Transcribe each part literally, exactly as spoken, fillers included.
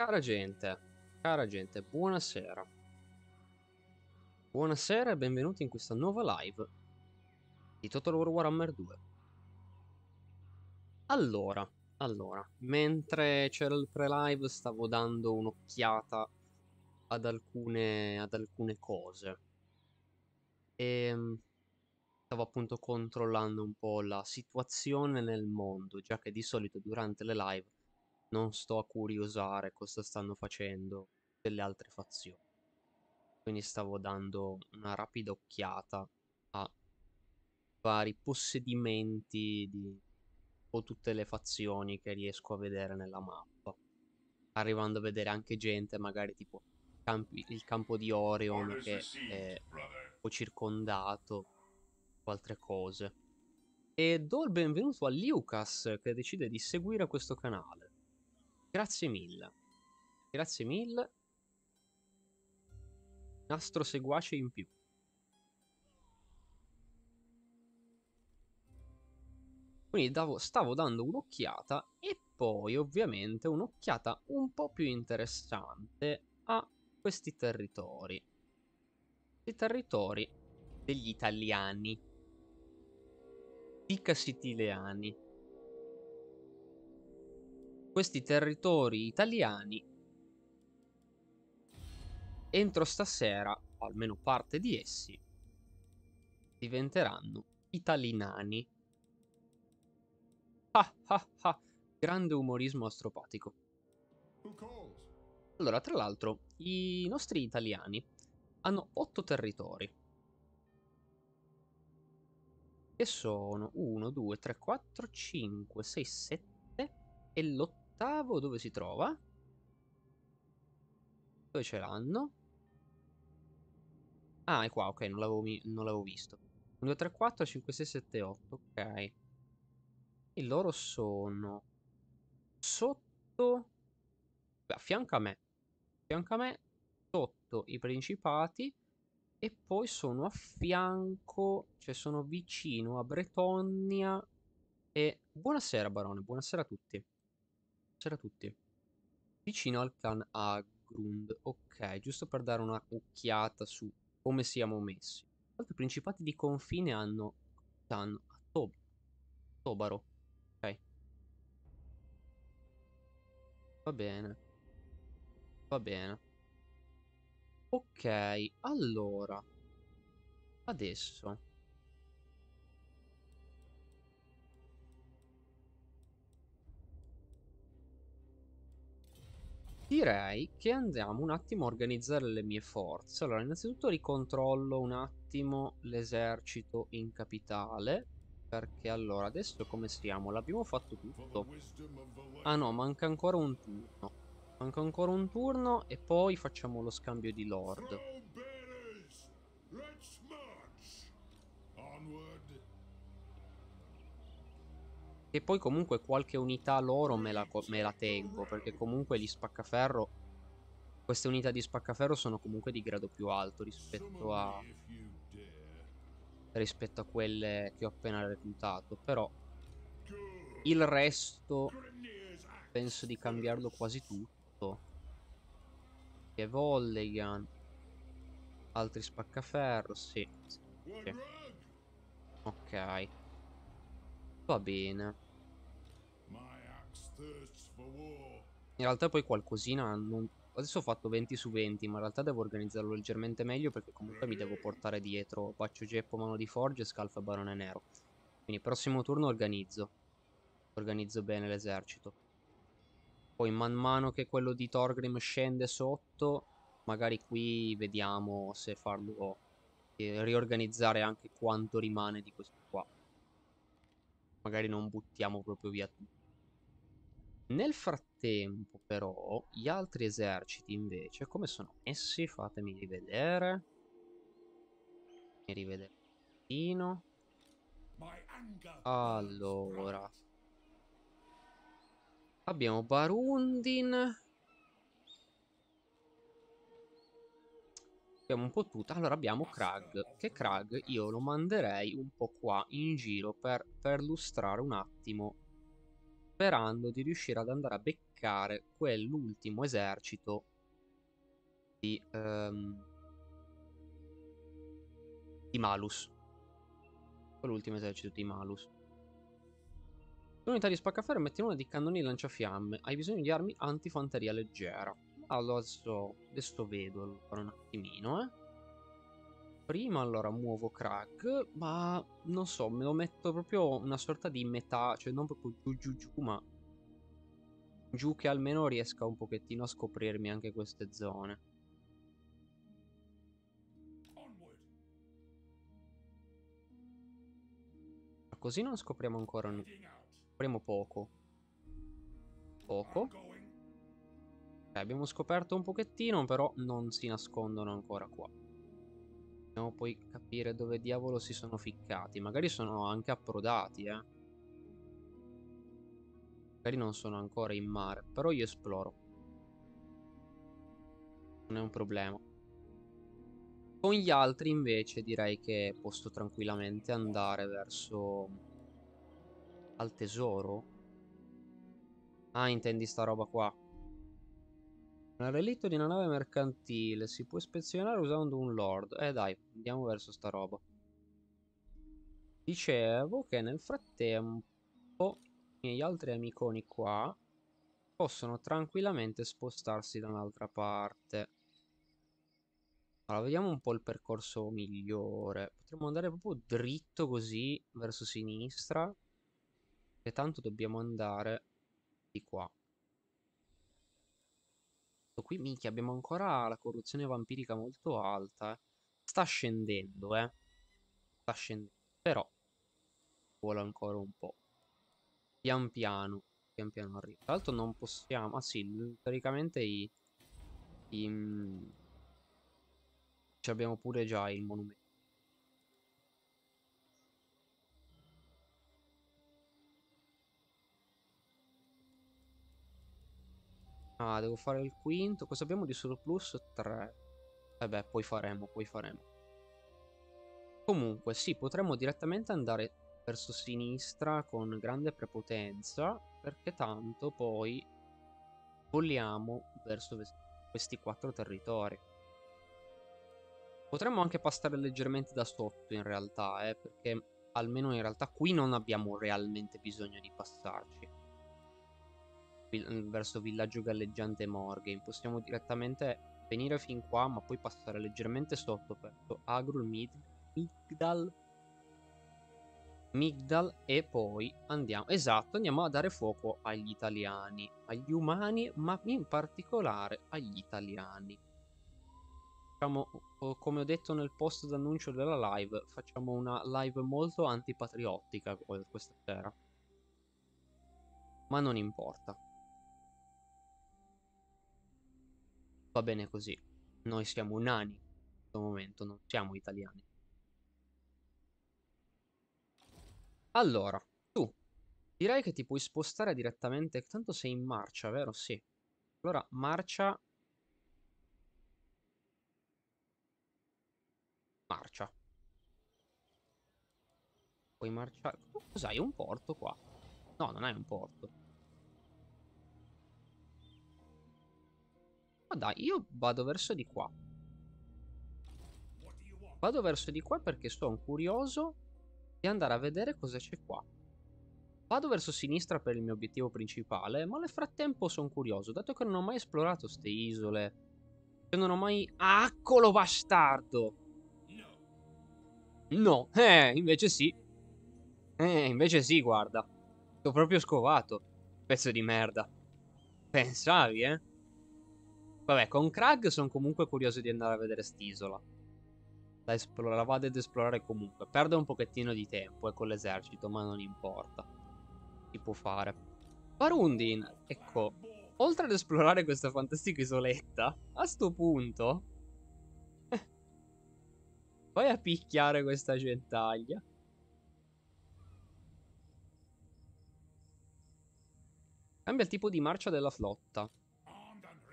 Cara gente, cara gente, buonasera. Buonasera e benvenuti in questa nuova live di Total War Warhammer due. Allora, allora, mentre c'era il pre-live stavo dando un'occhiata ad alcune, ad alcune cose. E stavo appunto controllando un po' la situazione nel mondo, già che di solito durante le live non sto a curiosare cosa stanno facendo delle altre fazioni. Quindi stavo dando una rapida occhiata a vari possedimenti di o tutte le fazioni che riesco a vedere nella mappa, arrivando a vedere anche gente magari tipo campi, il campo di Orion che è un po' circondato o altre cose. E do il benvenuto a Lucas che decide di seguire questo canale. Grazie mille, grazie mille, nastro seguace in più. Quindi davo, stavo dando un'occhiata e poi ovviamente un'occhiata un po' più interessante a questi territori. I territori degli italiani, i casitileani. Questi territori italiani entro stasera, o almeno parte di essi, diventeranno italinani. Ah, ah, ah. Grande umorismo astropatico. Allora, tra l'altro, i nostri italiani hanno otto territori. Che sono uno, due, tre, quattro, cinque, sei, sette. E l'ottavo dove si trova? Dove ce l'hanno? Ah, è qua, ok, non l'avevo visto. uno, due, tre, quattro, cinque, sei, sette, otto, ok. E loro sono sotto, beh, a fianco a me, a fianco a me, sotto i principati, e poi sono a fianco, cioè sono vicino a Bretonnia e... Buonasera Barone, buonasera a tutti. Buonasera a tutti. Vicino al Khan Agrund, ok, giusto per dare una occhiata su come siamo messi. Altri principati di confine hanno Khan Atobaro. Va bene, va bene. Ok, allora adesso direi che andiamo un attimo a organizzare le mie forze. Allora, innanzitutto ricontrollo un attimo l'esercito in capitale. Perché allora, adesso come stiamo? L'abbiamo fatto tutto. Ah no, manca ancora un turno. Manca ancora un turno e poi facciamo lo scambio di Lord. E poi comunque qualche unità loro me la, me la tengo. Perché comunque gli spaccaferro, queste unità di spaccaferro sono comunque di grado più alto rispetto a... rispetto a quelle che ho appena reclutato. Però il resto penso di cambiarlo quasi tutto. Che Vollegan, altri spaccaferro, sì, sì, sì. Ok, va bene. In realtà poi qualcosina non... Adesso ho fatto venti su venti, ma in realtà devo organizzarlo leggermente meglio perché comunque mi devo portare dietro Paccio Geppo, Mano di Forge e Scalf Barone Nero. Quindi prossimo turno organizzo. Organizzo bene l'esercito. Poi man mano che quello di Thorgrim scende sotto, magari qui vediamo se farlo e riorganizzare anche quanto rimane di questo qua. Magari non buttiamo proprio via tutto. Nel frattempo però gli altri eserciti invece come sono messi? Fatemi rivedere. Mi rivedere un pochino. Allora, abbiamo Barundin. Abbiamo un po' tutto. Allora abbiamo Krag. Che Krag io lo manderei un po' qua in giro per perlustrare un attimo, sperando di riuscire ad andare a beccare attaccare quell'ultimo esercito di, um, di Malus. Quell'ultimo esercito di Malus. L'unità di spaccaferro mette una di cannoni lanciafiamme. Hai bisogno di armi antifanteria leggera. Allora adesso, adesso vedo allora, un attimino, eh. Prima allora muovo Krag, ma non so, me lo metto proprio una sorta di metà, cioè non proprio giù giù giù, ma giù che almeno riesca un pochettino a scoprirmi anche queste zone. Ma così non scopriamo ancora, scopriamo poco. Poco. Ok, abbiamo scoperto un pochettino, però non si nascondono ancora qua. Dobbiamo poi capire dove diavolo si sono ficcati. Magari sono anche approdati, eh. Magari non sono ancora in mare. Però io esploro. Non è un problema. Con gli altri invece direi che posso tranquillamente andare verso al tesoro. Ah, intendi sta roba qua. Un relitto di una nave mercantile si può ispezionare usando un lord. Eh dai, andiamo verso sta roba. Dicevo che nel frattempo i miei altri amiconi qua possono tranquillamente spostarsi da un'altra parte. Allora, vediamo un po' il percorso migliore. Potremmo andare proprio dritto così verso sinistra, e tanto dobbiamo andare di qua. Qui minchia abbiamo ancora la corruzione vampirica molto alta, eh. Sta scendendo, eh. Sta scendendo, però vola ancora un po'. Pian piano, pian piano arriva. Tra l'altro non possiamo, ah sì, teoricamente i, i... ci abbiamo pure già il monumento. Ah, devo fare il quinto. Cosa abbiamo di surplus? tre. Vabbè, poi faremo, poi faremo. Comunque, sì, potremmo direttamente andare verso sinistra con grande prepotenza, perché tanto poi voliamo verso questi quattro territori. Potremmo anche passare leggermente da sotto, in realtà, eh, perché almeno in realtà qui non abbiamo realmente bisogno di passarci. Verso villaggio galleggiante Morgain possiamo direttamente venire fin qua, ma poi passare leggermente sotto verso Agrul, Migdal, Migdal e poi andiamo, esatto, andiamo a dare fuoco agli italiani, agli umani, ma in particolare agli italiani. Facciamo, come ho detto nel post d'annuncio della live, facciamo una live molto antipatriottica questa sera, ma non importa. Va bene così. Noi siamo nani in questo momento, non siamo italiani. Allora, tu direi che ti puoi spostare direttamente. Tanto sei in marcia, vero? Sì. Allora, marcia. Marcia. Puoi marciare. Cos'hai? Un porto qua? No, non hai un porto. Ma dai, io vado verso di qua. Vado verso di qua perché sono curioso di andare a vedere cosa c'è qua. Vado verso sinistra per il mio obiettivo principale, ma nel frattempo sono curioso, dato che non ho mai esplorato queste isole. Che non ho mai... Eccolo bastardo! No, eh, invece sì. Eh, invece sì, guarda. T'ho proprio scovato. Pezzo di merda. Pensavi, eh? Vabbè, con Krag sono comunque curioso di andare a vedere st'isola. La, la vado ad esplorare comunque. Perdo un pochettino di tempo, eh, con l'esercito, ma non importa. Si può fare. Barundin, ecco. Oltre ad esplorare questa fantastica isoletta, a sto punto... vai a picchiare questa gentaglia. Cambia il tipo di marcia della flotta.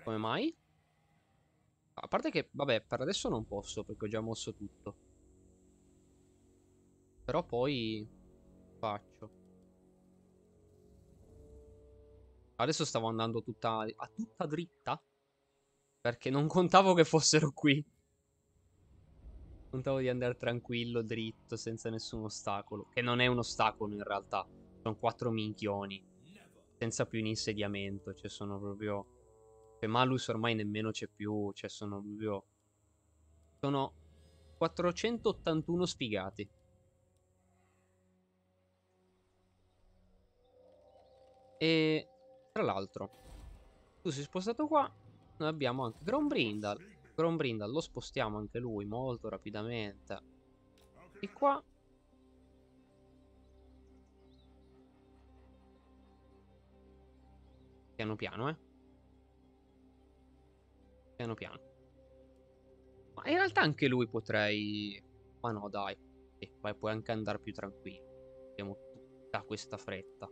Come mai? A parte che, vabbè, per adesso non posso perché ho già mosso tutto. Però poi faccio. Adesso stavo andando tutta a tutta dritta, perché non contavo che fossero qui. Contavo di andare tranquillo, dritto, senza nessun ostacolo. Che non è un ostacolo in realtà. Sono quattro minchioni. Senza più un insediamento. Cioè sono proprio... Cioè Malus ormai nemmeno c'è più. Cioè sono proprio... Sono quattrocentottantuno sfigati. E... Tra l'altro, tu sei spostato qua. Noi abbiamo anche Grombrindal. Grombrindal lo spostiamo anche lui molto rapidamente. E qua. Piano piano, eh. Piano piano. Ma in realtà anche lui potrei... Ma no, dai. Sì, vai, puoi anche andare più tranquillo. Abbiamo tutta questa fretta.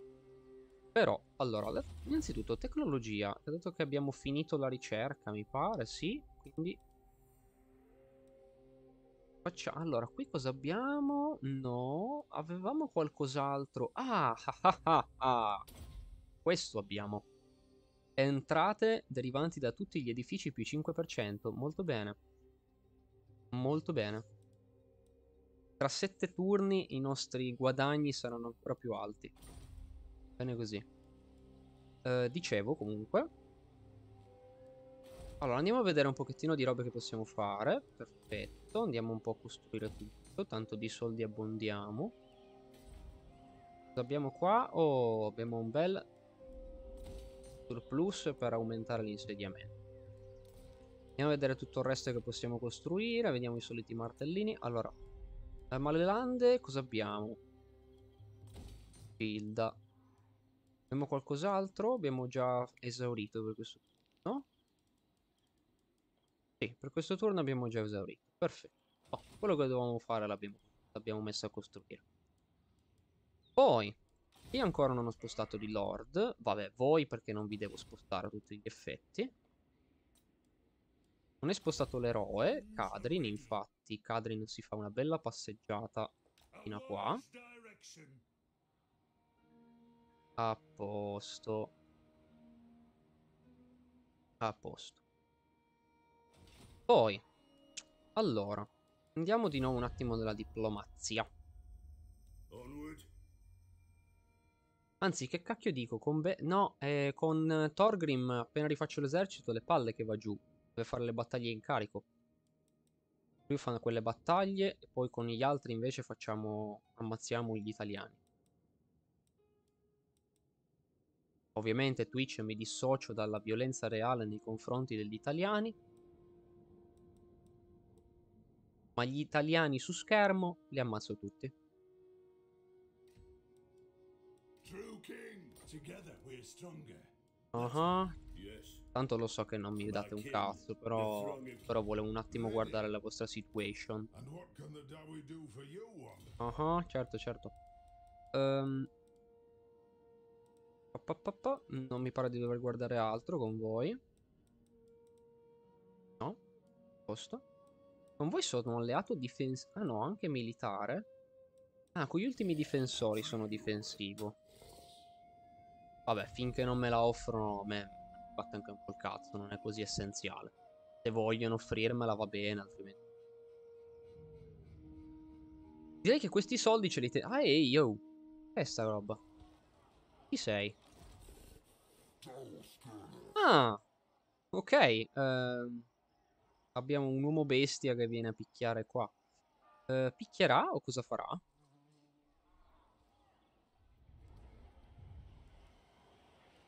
Però, allora, innanzitutto tecnologia, dato che abbiamo finito la ricerca, mi pare, sì, quindi facciamo, allora, qui cosa abbiamo? No, avevamo qualcos'altro, ah, ah, ah, ah, ah, questo abbiamo, entrate derivanti da tutti gli edifici più cinque per cento, molto bene, molto bene, tra sette turni i nostri guadagni saranno ancora più alti. Bene così. Eh, dicevo comunque. Allora andiamo a vedere un pochettino di robe che possiamo fare. Perfetto. Andiamo un po' a costruire tutto. Tanto di soldi abbondiamo. Cosa abbiamo qua? Oh, abbiamo un bel surplus per aumentare l'insediamento. Andiamo a vedere tutto il resto che possiamo costruire. Vediamo i soliti martellini. Allora, a Malelande cosa abbiamo? Sfilda. Abbiamo qualcos'altro? Abbiamo già esaurito per questo turno, no? Sì, per questo turno abbiamo già esaurito. Perfetto. Oh, quello che dovevamo fare l'abbiamo messo a costruire. Poi, io ancora non ho spostato di Lord. Vabbè, voi perché non vi devo spostare a tutti gli effetti. Non è spostato l'eroe, Kadrin, infatti. Kadrin si fa una bella passeggiata fino a qua. A posto. A posto. Poi. Allora. Andiamo di nuovo un attimo nella diplomazia. Anzi, che cacchio dico? Con Be no, eh, con Thorgrim appena rifaccio l'esercito, le palle che va giù. Deve fare le battaglie in carico. Lui fa quelle battaglie e poi con gli altri invece facciamo... Ammazziamo gli italiani. Ovviamente Twitch mi dissocio dalla violenza reale nei confronti degli italiani. Ma gli italiani su schermo li ammazzo tutti. Uh-huh. Tanto lo so che non mi date un cazzo, però, però volevo un attimo guardare la vostra situation. Uh-huh, certo, certo. Ehm... Um... Non mi pare di dover guardare altro con voi. No. Posto. Con voi sono alleato difensivo. Ah no, anche militare. Ah, con gli ultimi difensori sono difensivo. Vabbè, finché non me la offrono, a me batte anche un po' il cazzo. Non è così essenziale. Se vogliono offrirmela va bene, altrimenti. Direi che questi soldi ce li te... Ah, ehi, yo. Che è sta roba? Chi sei? Ah, ok. Eh, abbiamo un uomo bestia che viene a picchiare qua. Eh, picchierà o cosa farà?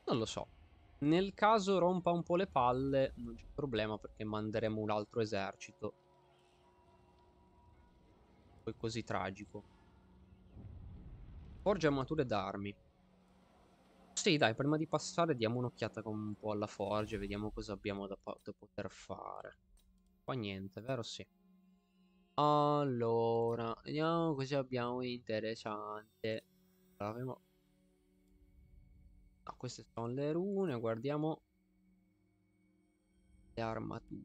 Non lo so. Nel caso rompa un po' le palle, non c'è problema perché manderemo un altro esercito. Poi così tragico. Forge armature d'armi. Sì, dai, prima di passare diamo un'occhiata un po' alla forge, vediamo cosa abbiamo da, da poter fare. Qua niente, vero? Sì. Allora, vediamo cosa abbiamo di interessante. No, queste sono le rune, guardiamo le armature.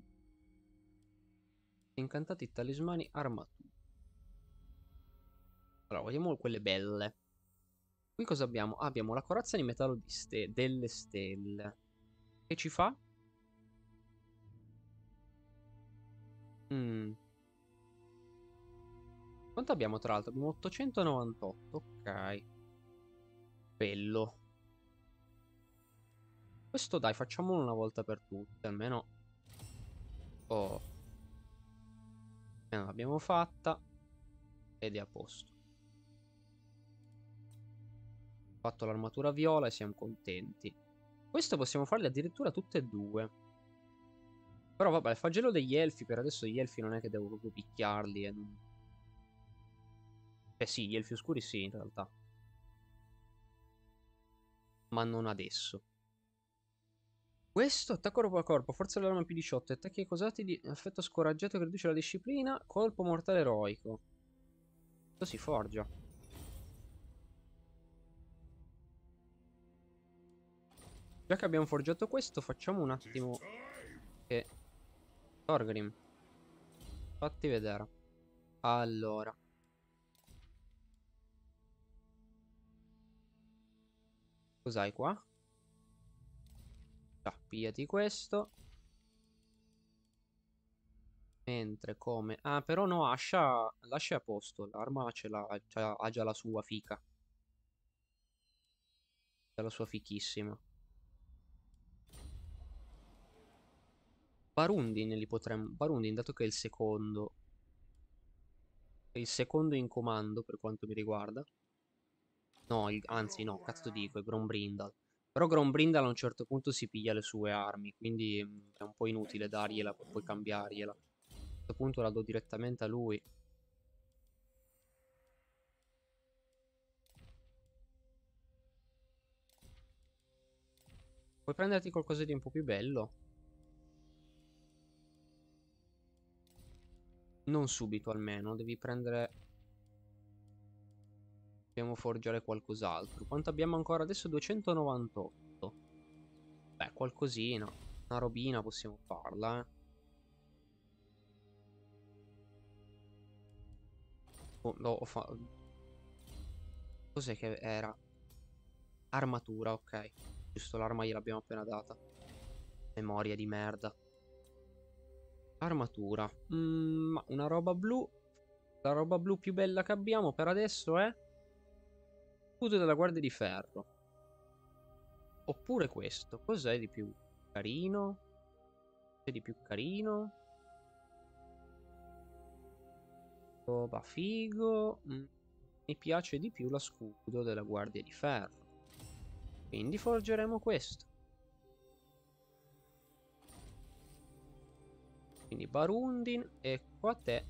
Incantati, talismani, armature. Allora, vediamo quelle belle. Qui cosa abbiamo? Ah, abbiamo la corazza di metallo di ste delle stelle. Che ci fa? Mm. Quanto abbiamo tra l'altro? Abbiamo ottocentonovantotto. Ok. Bello. Questo dai, facciamolo una volta per tutte. Almeno. Oh. Almeno l'abbiamo fatta. Ed è a posto. Fatto l'armatura viola e siamo contenti. Questo possiamo farle addirittura tutte e due. Però vabbè, il flagello degli elfi. Per adesso gli elfi non è che devo proprio picchiarli. E non... Eh sì, gli elfi oscuri sì, in realtà. Ma non adesso. Questo attacco corpo a corpo, forza dell'arma più diciotto, attacchi cosati di effetto scoraggiato che riduce la disciplina, colpo mortale eroico. Questo si forgia. Già che abbiamo forgiato questo, facciamo un attimo che... Thorgrim, fatti vedere. Allora. Cos'hai qua? Ah, pigliati questo. Mentre come... Ah, però no, Asha... Lascia a posto. L'arma ce l'ha... Ha già la sua fica. Ha la sua fichissima. Barundin li potremmo... Barundin, dato che è il secondo... È il secondo in comando, per quanto mi riguarda. No, il... anzi no, cazzo dico, è Grombrindal. Però Grombrindal a un certo punto si piglia le sue armi, quindi è un po' inutile dargliela, poi cambiargliela. A questo punto la do direttamente a lui. Puoi prenderti qualcosa di un po' più bello? Non subito almeno, devi prendere... Dobbiamo forgiare qualcos'altro. Quanto abbiamo ancora adesso? duecentonovantotto. Beh, qualcosina. Una robina possiamo farla, eh. Oh, no, ho fa... Cos'è che era? Armatura, ok. Giusto, l'arma gliel'abbiamo appena data. Memoria di merda. Armatura. Mm, ma una roba blu. La roba blu più bella che abbiamo per adesso è... della guardia di ferro. Oppure questo. Cos'è di più carino? Cos'è di più carino? Roba figo. Mm. Mi piace di più la scudo della guardia di ferro. Quindi forgeremo questo. Quindi Barundin, ecco a te.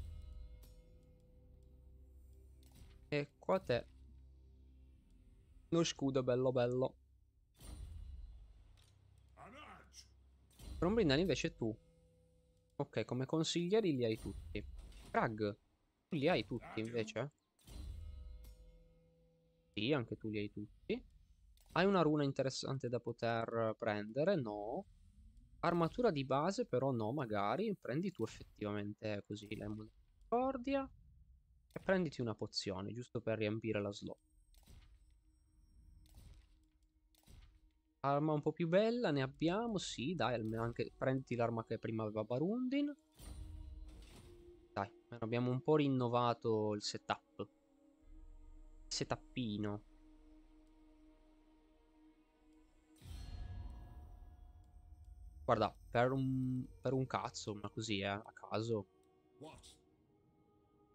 Ecco a te. Lo scudo bello bello. Grombrindal invece tu. Ok, come consiglieri li hai tutti. Krag, tu li hai tutti invece? Sì, anche tu li hai tutti. Hai una runa interessante da poter prendere? No. Armatura di base però no, magari. Prendi tu effettivamente così l'emblema di Cordia. E prenditi una pozione, giusto per riempire la slot. Arma un po' più bella, ne abbiamo, sì, dai, almeno anche prenditi l'arma che prima aveva Barundin. Dai, abbiamo un po' rinnovato il setup. Il setupino. Guarda, per un, per un cazzo, ma così, eh, a caso.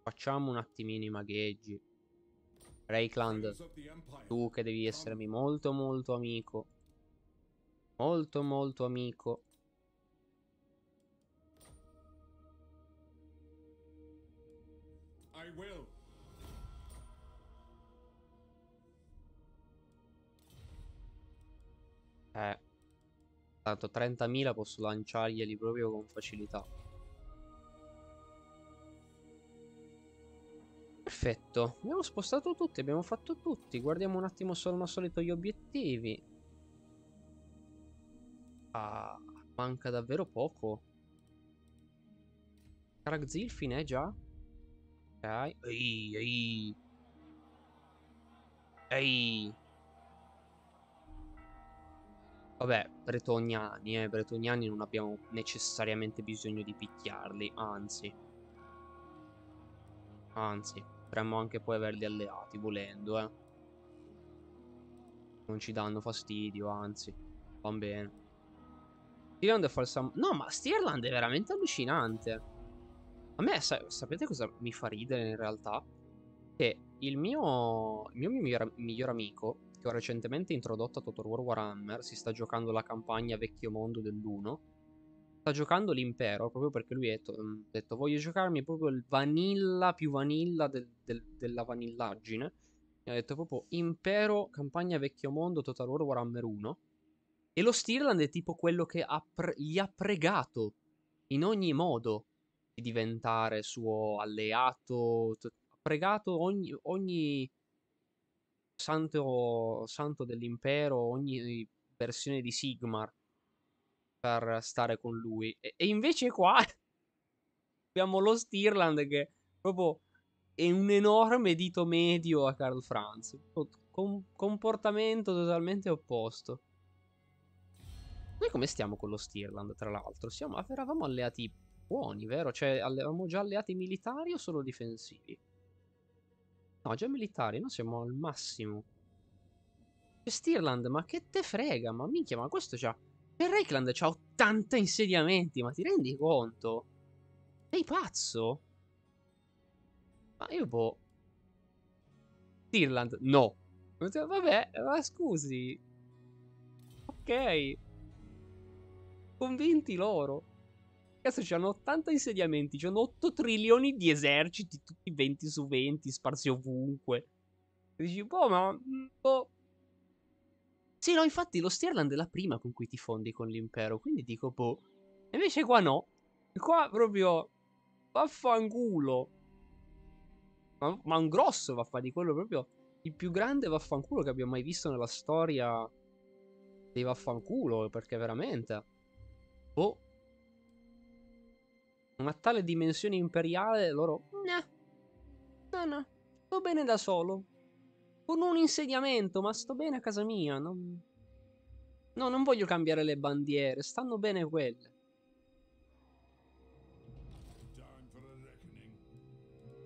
Facciamo un attimino i magheggi. Reikland, tu che devi essermi molto molto amico. Molto molto amico. I will. Eh. Tanto trentamila posso lanciarglieli proprio con facilità. Perfetto. Abbiamo spostato tutti, abbiamo fatto tutti. Guardiamo un attimo solo al solito gli obiettivi. Ah, manca davvero poco. Karagzilfin è già. Ok. Ehi, ehi. Ehi. Vabbè, bretoniani, eh, bretoniani non abbiamo necessariamente bisogno di picchiarli, anzi. Anzi, potremmo anche poi averli alleati, volendo, eh. Non ci danno fastidio, anzi. Va bene. Stirland è falsa... No, ma Stirland è veramente allucinante. A me, sa sapete cosa mi fa ridere in realtà? Che il mio, il mio miglior, miglior amico... che ho recentemente introdotto a Total War Warhammer, si sta giocando la campagna Vecchio Mondo dell'uno, sta giocando l'Impero, proprio perché lui ha detto voglio giocarmi proprio il vanilla più vanilla del, del, della vanillaggine, e ha detto proprio Impero, campagna Vecchio Mondo, Total War Warhammer uno, e lo Stirland è tipo quello che ha gli ha pregato in ogni modo di diventare suo alleato, ha pregato ogni... ogni Santo, santo dell'impero, ogni versione di Sigmar per stare con lui. E, e invece qua abbiamo lo Stirland che proprio è un enorme dito medio a Karl Franz. Con comportamento totalmente opposto. Noi come stiamo con lo Stirland, tra l'altro? Eravamo alleati buoni, vero? Cioè, eravamo già alleati militari o solo difensivi? No, già militari, noi siamo al massimo. C'è Stirland, ma che te frega? Ma minchia, ma questo c'ha... Per Reikland c'ha ottanta insediamenti, ma ti rendi conto? Sei pazzo? Ma io boh... Stirland, no. Vabbè, ma scusi. Ok. Convinti loro. Cazzo, c'hanno ottanta insediamenti, c'hanno otto trilioni di eserciti, tutti venti su venti, sparsi ovunque. E dici, boh, ma... Boh. Sì, no, infatti lo Stirland è la prima con cui ti fondi con l'impero, quindi dico, boh. Invece qua no. Qua proprio... Vaffanculo. Ma, ma un grosso vaffa di quello proprio... Il più grande vaffanculo che abbiamo mai visto nella storia dei vaffanculo, perché veramente... Boh. Una tale dimensione imperiale, loro... Nah. No, no. Sto bene da solo. Con un insediamento, ma sto bene a casa mia. Non... No, non voglio cambiare le bandiere. Stanno bene quelle.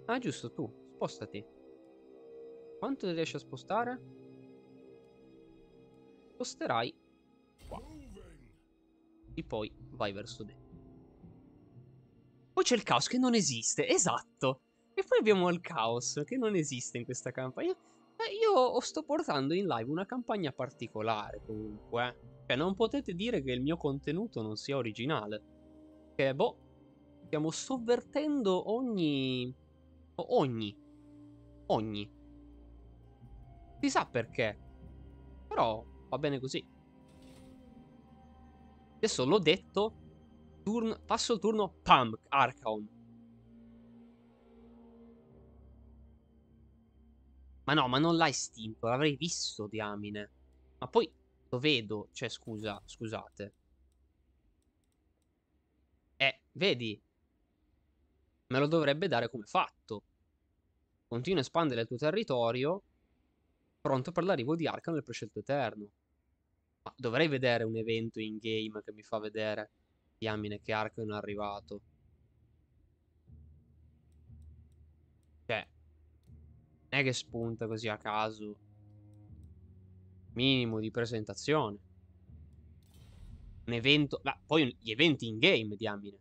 Ah, giusto, tu. Spostati. Quanto ti riesci a spostare? Sposterai qua. E poi vai verso dentro. Poi c'è il caos che non esiste, esatto. E poi abbiamo il caos che non esiste in questa campagna. Eh, io sto portando in live una campagna particolare comunque. Cioè non potete dire che il mio contenuto non sia originale. Che boh, stiamo sovvertendo ogni... Ogni. Ogni. Si sa perché. Però va bene così. Adesso l'ho detto... Turno, passo il turno, pam, Arkhan. Ma no, ma non l'ha estinto, l'avrei visto, diamine. Ma poi lo vedo, cioè scusa, scusate. Eh, vedi? Me lo dovrebbe dare come fatto. Continua a espandere il tuo territorio, pronto per l'arrivo di Arkhan nel prescelto eterno. Ma dovrei vedere un evento in game che mi fa vedere... Diamine, che Arkhan è arrivato. Cioè, non è che spunta così a caso. Minimo di presentazione. Un evento. Ma poi gli eventi in game, diamine.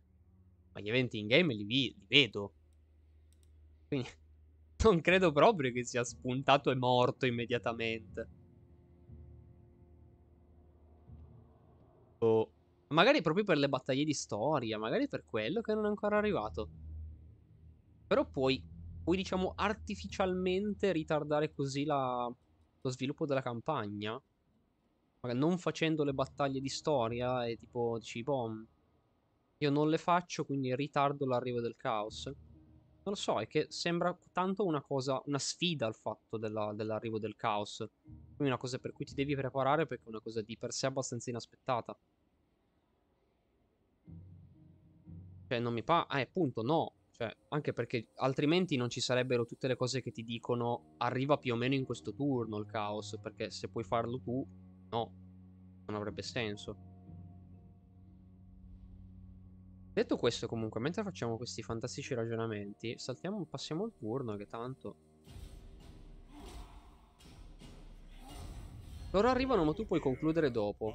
Ma gli eventi in game li, vi, li vedo. Quindi, non credo proprio che sia spuntato e morto immediatamente. Oh. Magari proprio per le battaglie di storia, magari per quello che non è ancora arrivato. Però puoi, puoi diciamo, artificialmente ritardare così la, lo sviluppo della campagna. Magari non facendo le battaglie di storia e tipo, dici, boh, io non le faccio, quindi ritardo l'arrivo del caos. Non lo so, è che sembra tanto una cosa, una sfida al fatto dell'arrivo del caos. Quindi una cosa per cui ti devi preparare, perché è una cosa di per sé abbastanza inaspettata. Cioè, non mi pa... Ah, appunto, no. Cioè, anche perché altrimenti non ci sarebbero tutte le cose che ti dicono arriva più o meno in questo turno il caos, perché se puoi farlo tu, no. non avrebbe senso. Detto questo, comunque, mentre facciamo questi fantastici ragionamenti, saltiamo, passiamo il turno, che tanto... Loro arrivano, ma tu puoi concludere dopo.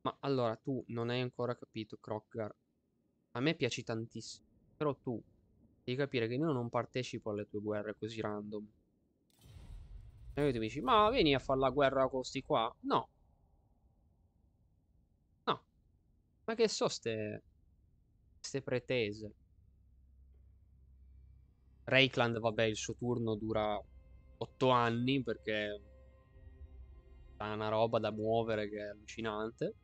Ma allora, tu non hai ancora capito, Crockgar. A me piaci tantissimo, però tu devi capire che io non partecipo alle tue guerre così random. E tu mi dici, ma vieni a fare la guerra con sti qua? No. No. Ma che so ste... ste pretese. Reikland, vabbè, il suo turno dura otto anni, perché ha una roba da muovere che è allucinante.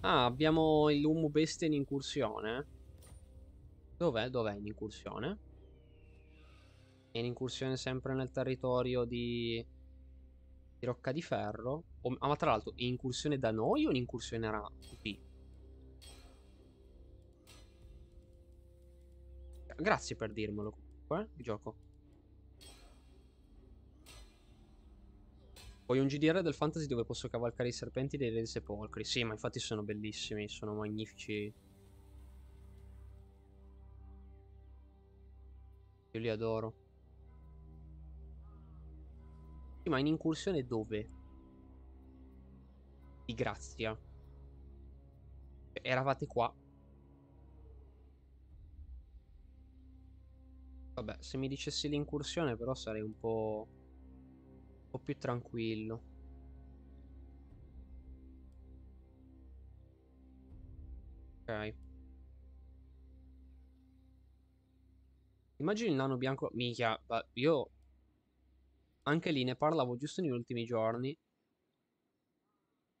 Ah, abbiamo il Umu Bestia in incursione. Dov'è? Dov'è in incursione? È in incursione sempre nel territorio di... di Rocca di Ferro. O... Ah, ma tra l'altro, è incursione da noi o un'incursione era qui? Grazie per dirmelo comunque, eh, gioco. Voglio un G D R del fantasy dove posso cavalcare i serpenti dei re sepolcri. Sì, ma infatti sono bellissimi, sono magnifici. Io li adoro. Sì, ma in incursione dove? Di grazia. Eravate qua. Vabbè, se mi dicessi l'incursione però sarei un po'... un po' più tranquillo. Ok. Immagini il nano bianco... Minchia, io... anche lì ne parlavo giusto negli ultimi giorni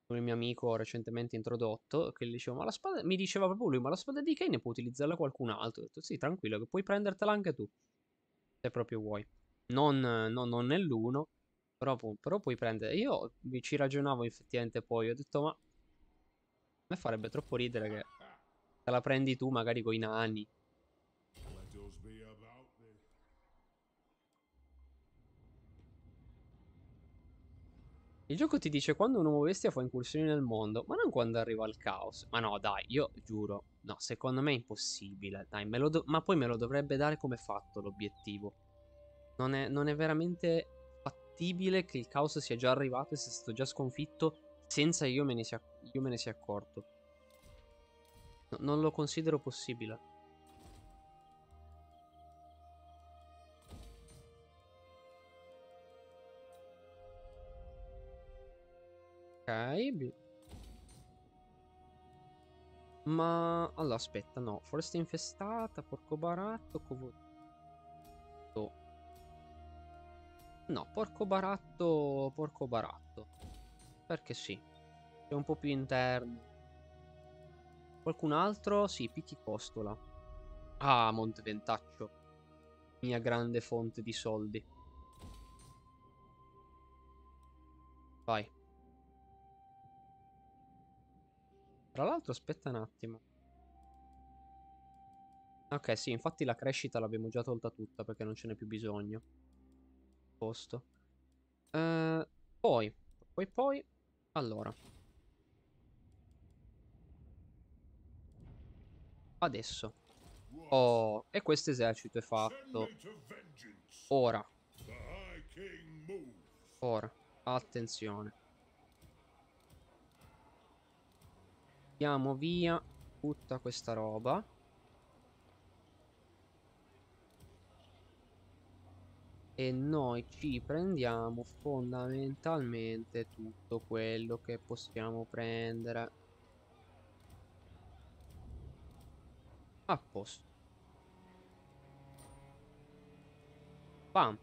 con il mio amico recentemente introdotto, che gli dicevo, ma la spada... mi diceva proprio lui, ma la spada di Kane può utilizzarla qualcun altro. Ho detto, sì, tranquillo, che puoi prendertela anche tu, se proprio vuoi. Non, no, non nell'uno, però, però puoi prendere. Io ci ragionavo effettivamente poi, ho detto, ma... a me farebbe troppo ridere che te la prendi tu magari coi nani. Il gioco ti dice quando un uomo bestia fa incursioni nel mondo, ma non quando arriva il caos. Ma no, dai, io giuro. No, secondo me è impossibile. Dai, me lo do... ma poi me lo dovrebbe dare come fatto l'obiettivo. Non è, non è veramente fattibile che il caos sia già arrivato e sia stato già sconfitto senza io me ne sia, io me ne sia accorto. No, non lo considero possibile. Ok. Ma... allora, aspetta, no. Foresta infestata, porco baratto, covo... oh. No, porco baratto, porco baratto. Perché sì. È un po' più interno. Qualcun altro? Sì, picchi costola. Ah, Monteventaccio. Mia grande fonte di soldi. Vai. Tra l'altro aspetta un attimo. Ok, sì, infatti la crescita l'abbiamo già tolta tutta perché non ce n'è più bisogno. Posto. Uh, poi, poi, poi... Allora. Adesso. Oh, e questo esercito è fatto. Ora. Ora. Attenzione. Andiamo via tutta questa roba. E noi ci prendiamo fondamentalmente tutto quello che possiamo prendere. A posto. Bam.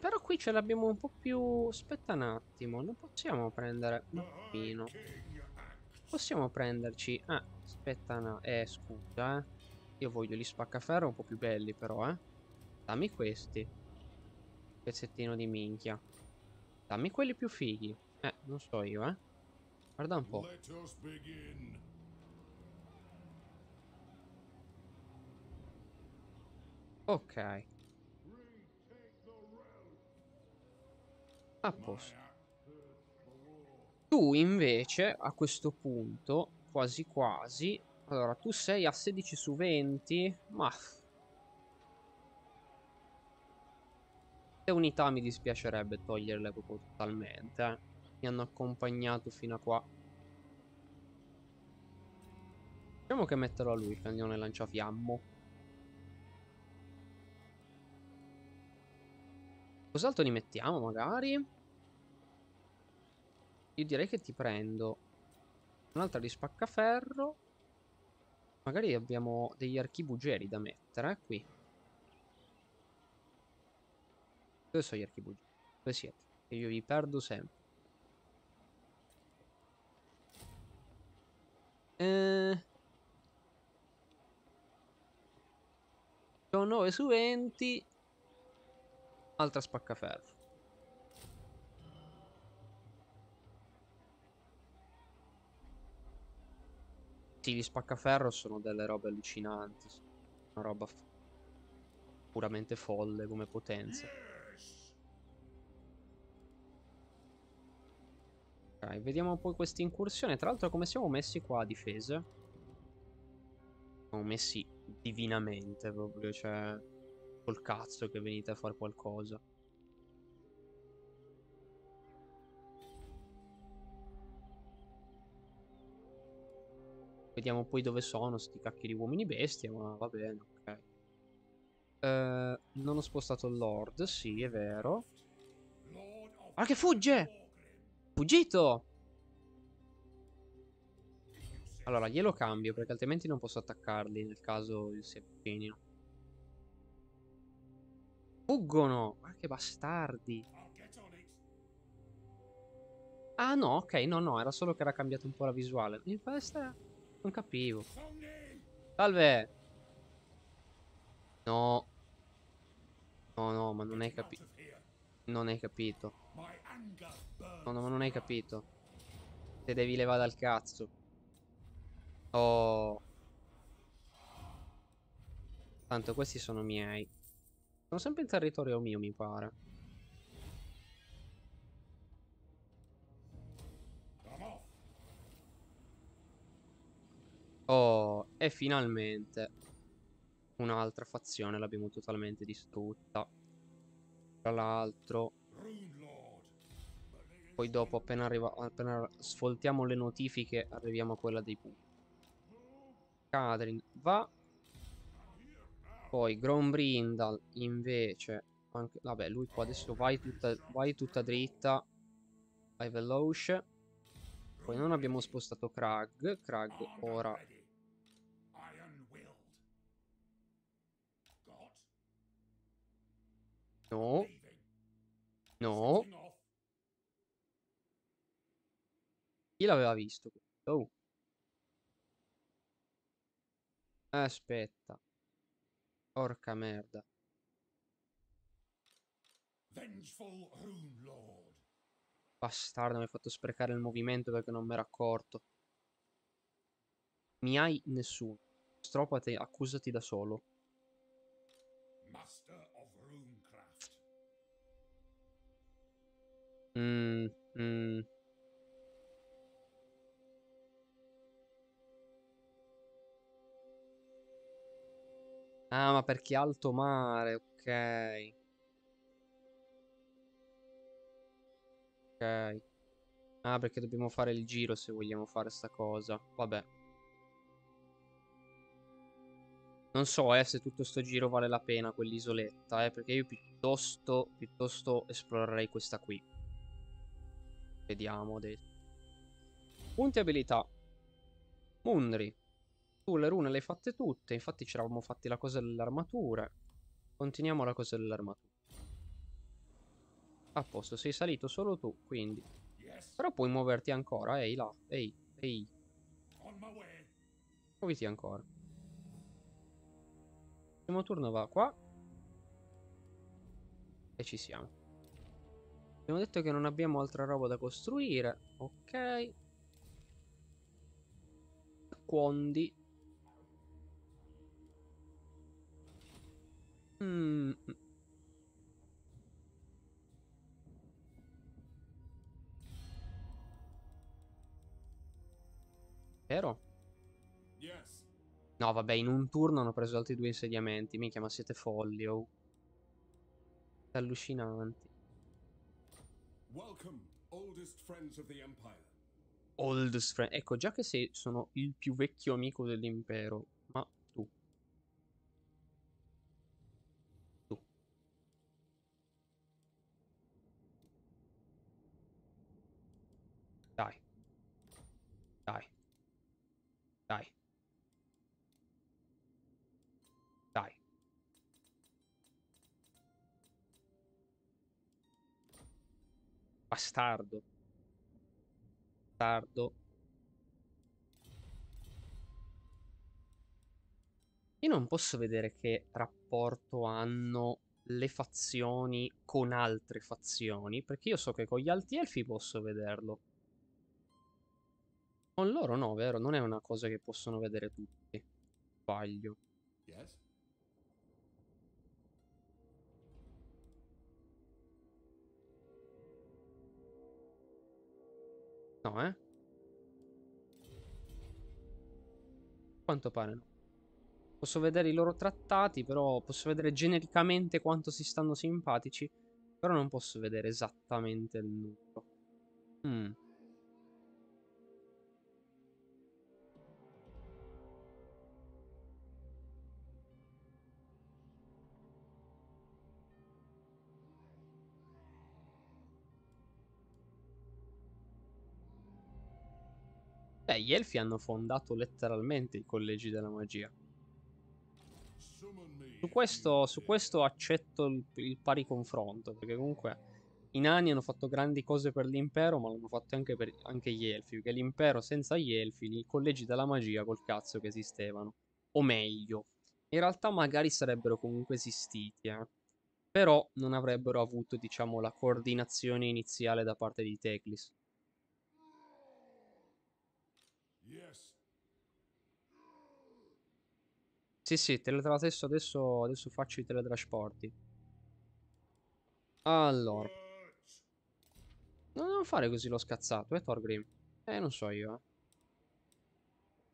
Però qui ce l'abbiamo un po' più... aspetta un attimo, non possiamo prendere un pochino. Possiamo prenderci... ah, aspetta no. Eh, scusa, eh. Io voglio gli spaccaferro un po' più belli però, eh. Dammi questi. Pezzettino di minchia. Dammi quelli più fighi. Eh, non so io, eh. Guarda un po'. Ok. A posto. Tu invece a questo punto quasi quasi... Allora tu sei a sedici su venti. Ma... Le unità mi dispiacerebbe toglierle proprio totalmente, eh. Mi hanno accompagnato fino a qua. Diciamo che metterò a lui il cannone lanciafiammo. Cos'altro li mettiamo magari? Io direi che ti prendo un'altra di spaccaferro. Magari abbiamo degli archibugeri da mettere, eh, qui. Dove sono gli archibugeri? Dove siete? Che io vi perdo sempre. Eh... Sono nove su venti. Altra spaccaferro. Sì, gli spaccaferro sono delle robe allucinanti. Una roba puramente folle come potenza. Ok, vediamo poi questa incursione. Tra l'altro, come siamo messi qua a difesa? Siamo messi divinamente proprio, cioè... Col cazzo che venite a fare qualcosa. Vediamo poi dove sono sti cacchi di uomini bestia, ma va bene, ok. Eh, non ho spostato il Lord, sì, è vero. Ah, che fugge! Fuggito! Allora, glielo cambio, perché altrimenti non posso attaccarli nel caso si avvicinino. Fuggono! Ma che bastardi! Ah, no, ok, no, no, era solo che era cambiata un po' la visuale. In festa... Non capivo. Salve. No. No, no, ma non hai capito. Non hai capito. No, no, ma non hai capito. Te devi levare dal cazzo. Oh. Tanto questi sono miei. Sono sempre in territorio mio, mi pare. Oh, e finalmente un'altra fazione l'abbiamo totalmente distrutta. Tra l'altro, poi dopo appena, arriva, appena sfoltiamo le notifiche arriviamo a quella dei punti. Kadrin va. Poi Grombrindal invece anche, vabbè, lui qua adesso vai tutta, vai tutta dritta. Vai veloce. Poi non abbiamo spostato Krag. Krag ora no. No. Chi l'aveva visto? Oh. Aspetta. Porca merda. Vengeful Rune Lord. Bastardo, mi hai fatto sprecare il movimento perché non mi ero accorto. Mi hai nessuno. Stropate, accusati da solo. Master of Runecraft. Mm, mm. Ah, ma perché alto mare, ok. Ah, perché dobbiamo fare il giro se vogliamo fare sta cosa. Vabbè. Non so, eh, se tutto sto giro vale la pena quell'isoletta, eh, perché io piuttosto piuttosto esplorerei questa qui. Vediamo adesso. Punti abilità. Mundri. Tu le rune le hai fatte tutte. Infatti ci eravamo fatti la cosa dell'armatura. Continuiamo la cosa dell'armatura. A posto, sei salito solo tu, quindi. Però puoi muoverti ancora, ehi là, ehi, ehi. Muoviti ancora. Il primo turno va qua. E ci siamo. Abbiamo detto che non abbiamo altra roba da costruire. Ok. Quindi mm. Vero? Yes. No vabbè, in un turno hanno preso altri due insediamenti. Minchia, ma siete folli, oh. Allucinanti. Welcome, oldest friends of the Empire. Oldest friend. Ecco, già che sei, sono il più vecchio amico dell'impero. Ma tu. Tu. Dai. Dai. Dai. Dai. Bastardo. Io non posso vedere che rapporto hanno le fazioni con altre fazioni, perché io so che con gli alti elfi posso vederlo. Con loro no, vero? Non è una cosa che possono vedere tutti. Sbaglio. Yes. No, eh? Quanto pare no. Posso vedere i loro trattati, però posso vedere genericamente quanto si stanno simpatici, però non posso vedere esattamente il numero. Mm. Beh, gli elfi hanno fondato letteralmente i collegi della magia. Su questo, su questo accetto il, il pari confronto, perché comunque i nani hanno fatto grandi cose per l'impero, ma l'hanno fatto anche per anche gli elfi, perché l'impero senza gli elfi, i collegi della magia col cazzo che esistevano. O meglio, in realtà magari sarebbero comunque esistiti, eh? Però non avrebbero avuto, diciamo, la coordinazione iniziale da parte di Teclis. Sì, sì, teletratesso adesso, adesso faccio i teletrasporti. Allora. No, non fare così lo scazzato, eh, Thorgrim. Eh, non so io, eh.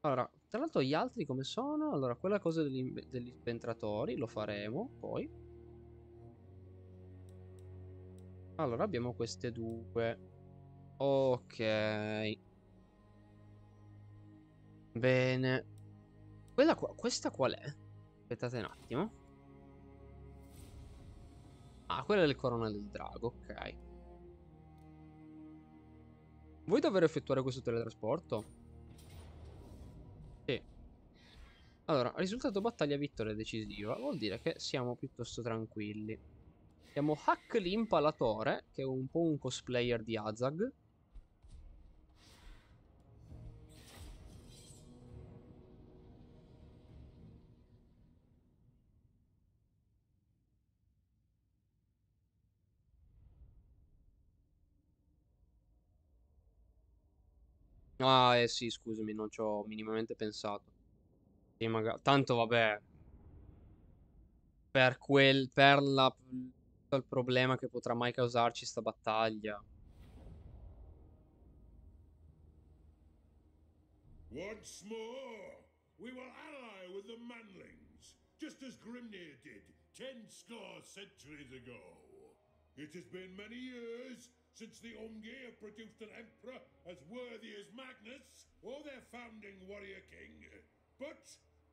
Allora, tra l'altro gli altri come sono? Allora, quella cosa degli, degli ventratori lo faremo, poi. Allora, abbiamo queste due. Ok. Bene. Quella qua, questa qual è? Aspettate un attimo. Ah, quella è la corona del drago, ok. Vuoi dover effettuare questo teletrasporto? Sì. Allora, risultato battaglia vittoria decisiva. Vuol dire che siamo piuttosto tranquilli. Abbiamo Hak l'impalatore, che è un po' un cosplayer di Azag. Ah, eh sì, scusami, non ci ho minimamente pensato. Sì, magari... Tanto, vabbè. Per quel... Per la... il problema che potrà mai causarci sta battaglia. Once more, we will ally with the manlings, just as Grimnir did ten score centuries ago. It has been many years since the Omge have produced an emperor as worthy as Magnus or their founding warrior king. But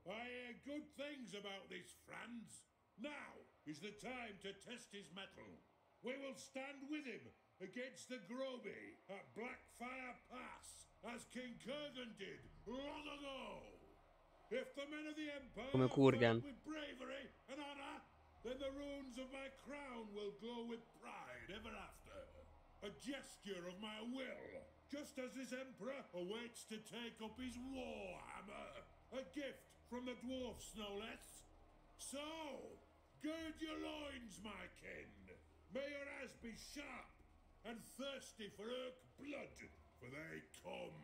I hear good things about this Franz. Now is the time to test his mettle. We will stand with him against the Groby at Blackfire Pass, as King Kurgan did long ago. If the men of the Empire fight with bravery and honor, then the ruins of my crown will glow with pride ever after. A gesture of my will, just as this emperor awaits to take up his war hammer, a gift from the dwarfs no less. So, gird your loins, my kin. May your eyes be sharp and thirsty for Urk blood, for they come.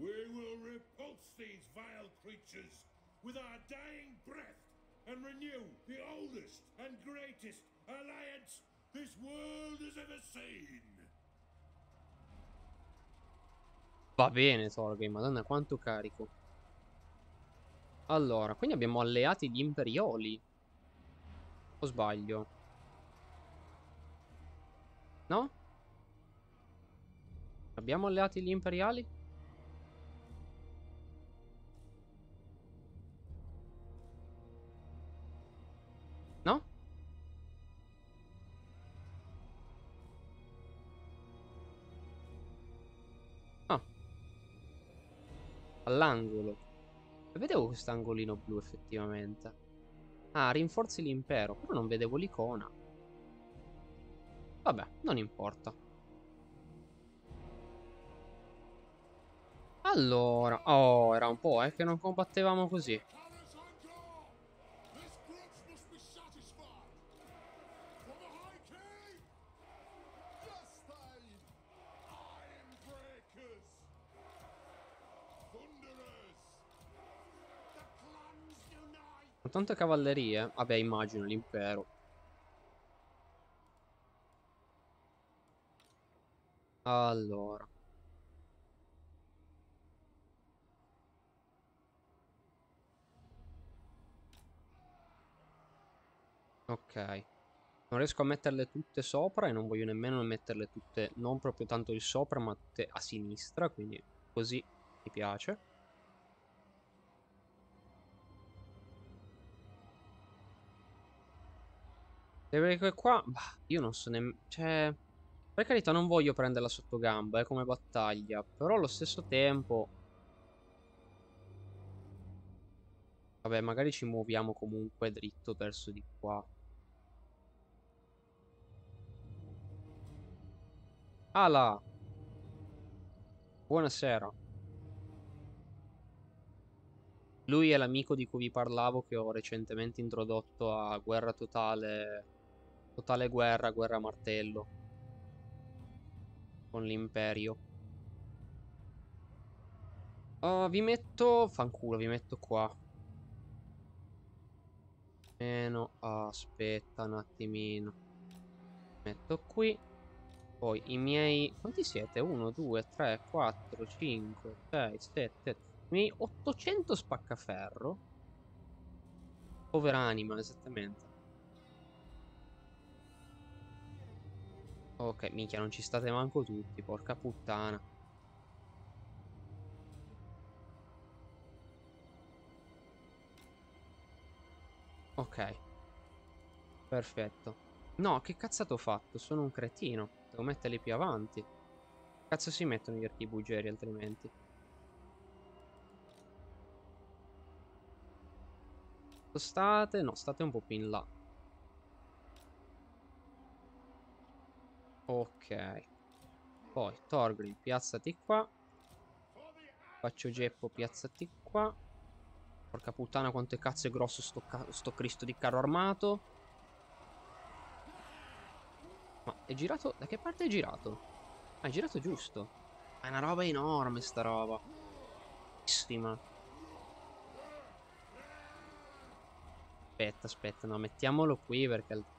We will repulse these vile creatures with our dying breath and renew the oldest and greatest alliance this world has ever seen. Va bene, Thorgrim, madonna quanto carico. Allora, quindi abbiamo alleati gli imperioli. O sbaglio? No? Abbiamo alleati gli imperiali? No? Ah. All'angolo. Vedevo quest'angolino blu effettivamente. Ah, rinforzi l'impero. Però non vedevo l'icona. Vabbè, non importa. Allora, oh, era un po' eh, che non combattevamo così. Tante cavallerie. Vabbè, immagino l'impero. Allora, ok, non riesco a metterle tutte sopra e non voglio nemmeno metterle tutte, non proprio tanto di sopra, ma tutte a sinistra. Quindi così mi piace. Perché qua, bah, io non so nemmeno, cioè, per carità non voglio prenderla sotto gamba, eh, come battaglia, però allo stesso tempo, vabbè, magari ci muoviamo comunque dritto verso di qua. Ala! Buonasera. Lui è l'amico di cui vi parlavo, che ho recentemente introdotto a Guerra Totale. Totale guerra, guerra martello. Con l'imperio. Uh, vi metto... Fanculo, vi metto qua. Meno... Oh, aspetta un attimino. Metto qui. Poi i miei... Quanti siete? uno, due, tre, quattro, cinque, sei, sette... I miei ottocento spaccaferro. Povera anima, esattamente. Ok, minchia, non ci state manco tutti, porca puttana. Ok. Perfetto. No, che cazzato ho fatto? Sono un cretino. Devo metterli più avanti. Cazzo si mettono gli archibugieri altrimenti. State? No, state un po' più in là. Ok. Poi Thorgrim, piazzati qua. Faccio Geppo, piazzati qua. Porca puttana quanto cazzo è grosso sto, sto Cristo di carro armato. Ma è girato? Da che parte è girato? Ah, è girato giusto. È una roba enorme sta roba. Bellissima. Aspetta, aspetta, no, mettiamolo qui perché...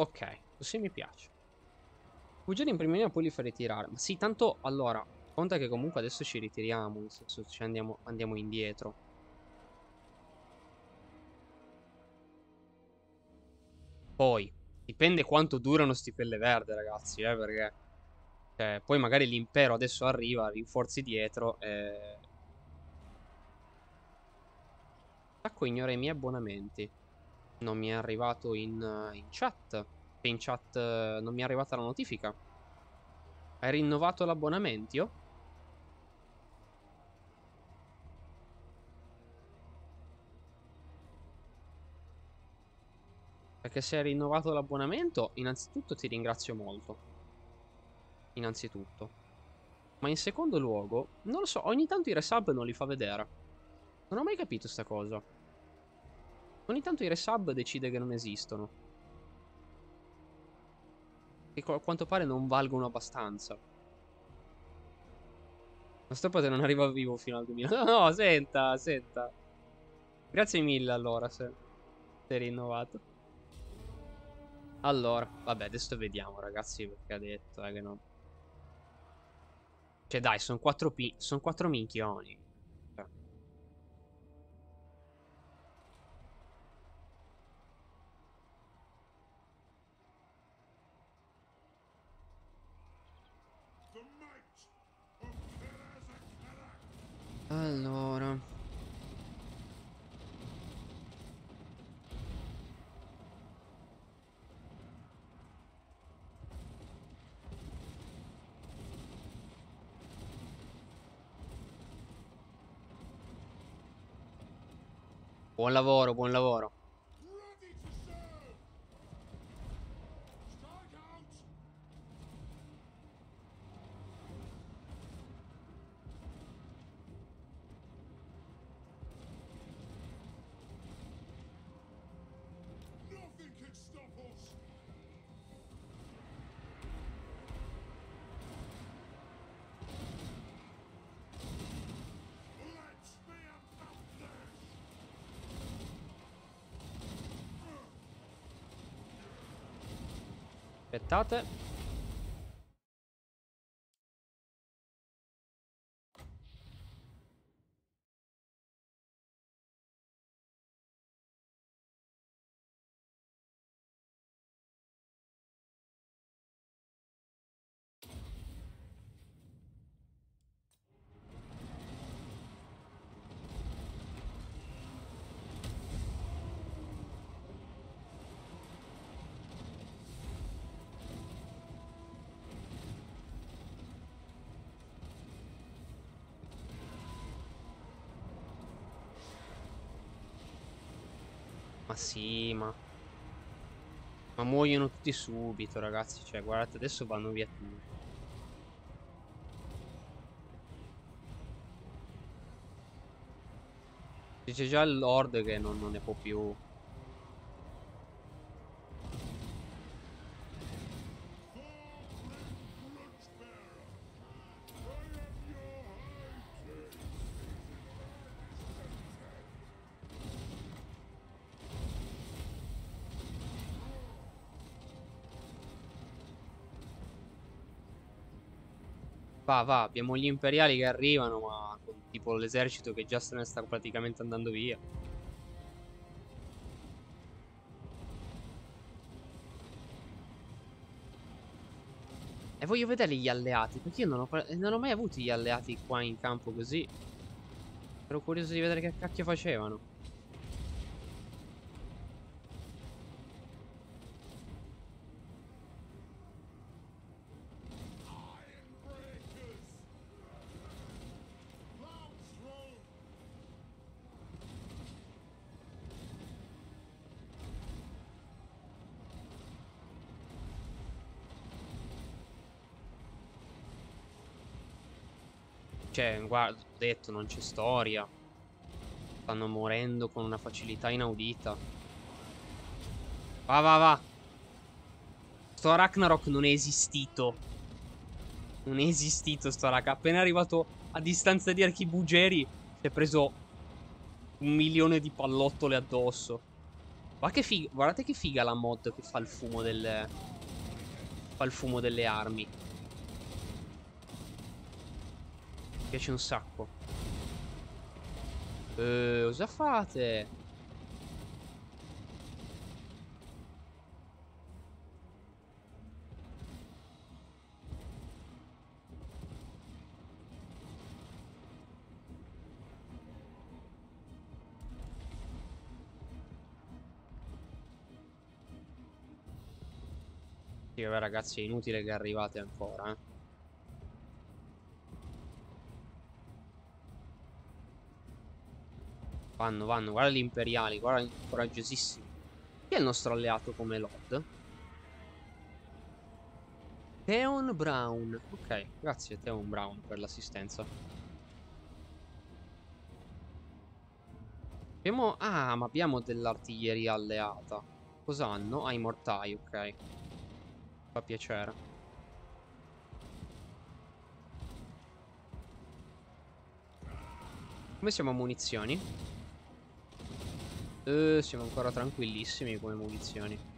Ok, così mi piace. Fuggire in prima linea, poi li fai ritirare. Ma sì, tanto, allora, conta che comunque adesso ci ritiriamo, nel senso ci andiamo, andiamo indietro. Poi, dipende quanto durano sti pelle verde, ragazzi, eh, perché... Cioè, poi magari l'impero adesso arriva, rinforzi dietro e... Attacco ignora i miei abbonamenti. Non mi è arrivato in, in chat. In chat non mi è arrivata la notifica. Hai rinnovato l'abbonamento? Perché se hai rinnovato l'abbonamento, innanzitutto ti ringrazio molto. Innanzitutto. Ma in secondo luogo, non lo so, ogni tanto i resub non li fa vedere. Non ho mai capito sta cosa. Ogni tanto i resub decide che non esistono. Che a quanto pare non valgono abbastanza. Ma sto padre non arriva vivo fino al duemila. No, no, senta, senta. Grazie mille allora se sei rinnovato. Allora, vabbè, adesso vediamo ragazzi perché ha detto, eh, che no. Cioè dai, sono quattro, sono quattro minchioni. Cioè. Allora... Buon lavoro, buon lavoro. Aspettate. Ma sì, ma... Ma muoiono tutti subito, ragazzi. Cioè, guardate, adesso vanno via tutti. C'è già il Lord che non, non ne può più. Va, va, abbiamo gli imperiali che arrivano, ma con tipo l'esercito che già se ne sta praticamente andando via. E voglio vedere gli alleati, perché io non ho, non ho mai avuto gli alleati qua in campo così. Ero curioso di vedere che cacchio facevano. Cioè, guarda, ho detto, non c'è storia. Stanno morendo con una facilità inaudita. Va, va, va. Sto Ragnarok non è esistito. Non è esistito sto raga. Appena arrivato a distanza di Archibugeri, si è preso un milione di pallottole addosso. Guarda che figa, guardate che figa la mod che fa il fumo del... Fa il fumo delle armi. Mi piace un sacco. Eh, cosa fate? Sì, vabbè, ragazzi, è inutile che arrivate ancora, eh. Vanno, vanno, guarda gli imperiali, guarda, coraggiosissimi. Chi è il nostro alleato come Lord? Theon Brown. Ok, grazie Theon Brown per l'assistenza. Abbiamo... Ah, ma abbiamo dell'artiglieria alleata. Cosa hanno? Ah, i mortai, ok. Fa piacere. Come siamo a munizioni? Eh, siamo ancora tranquillissimi come munizioni.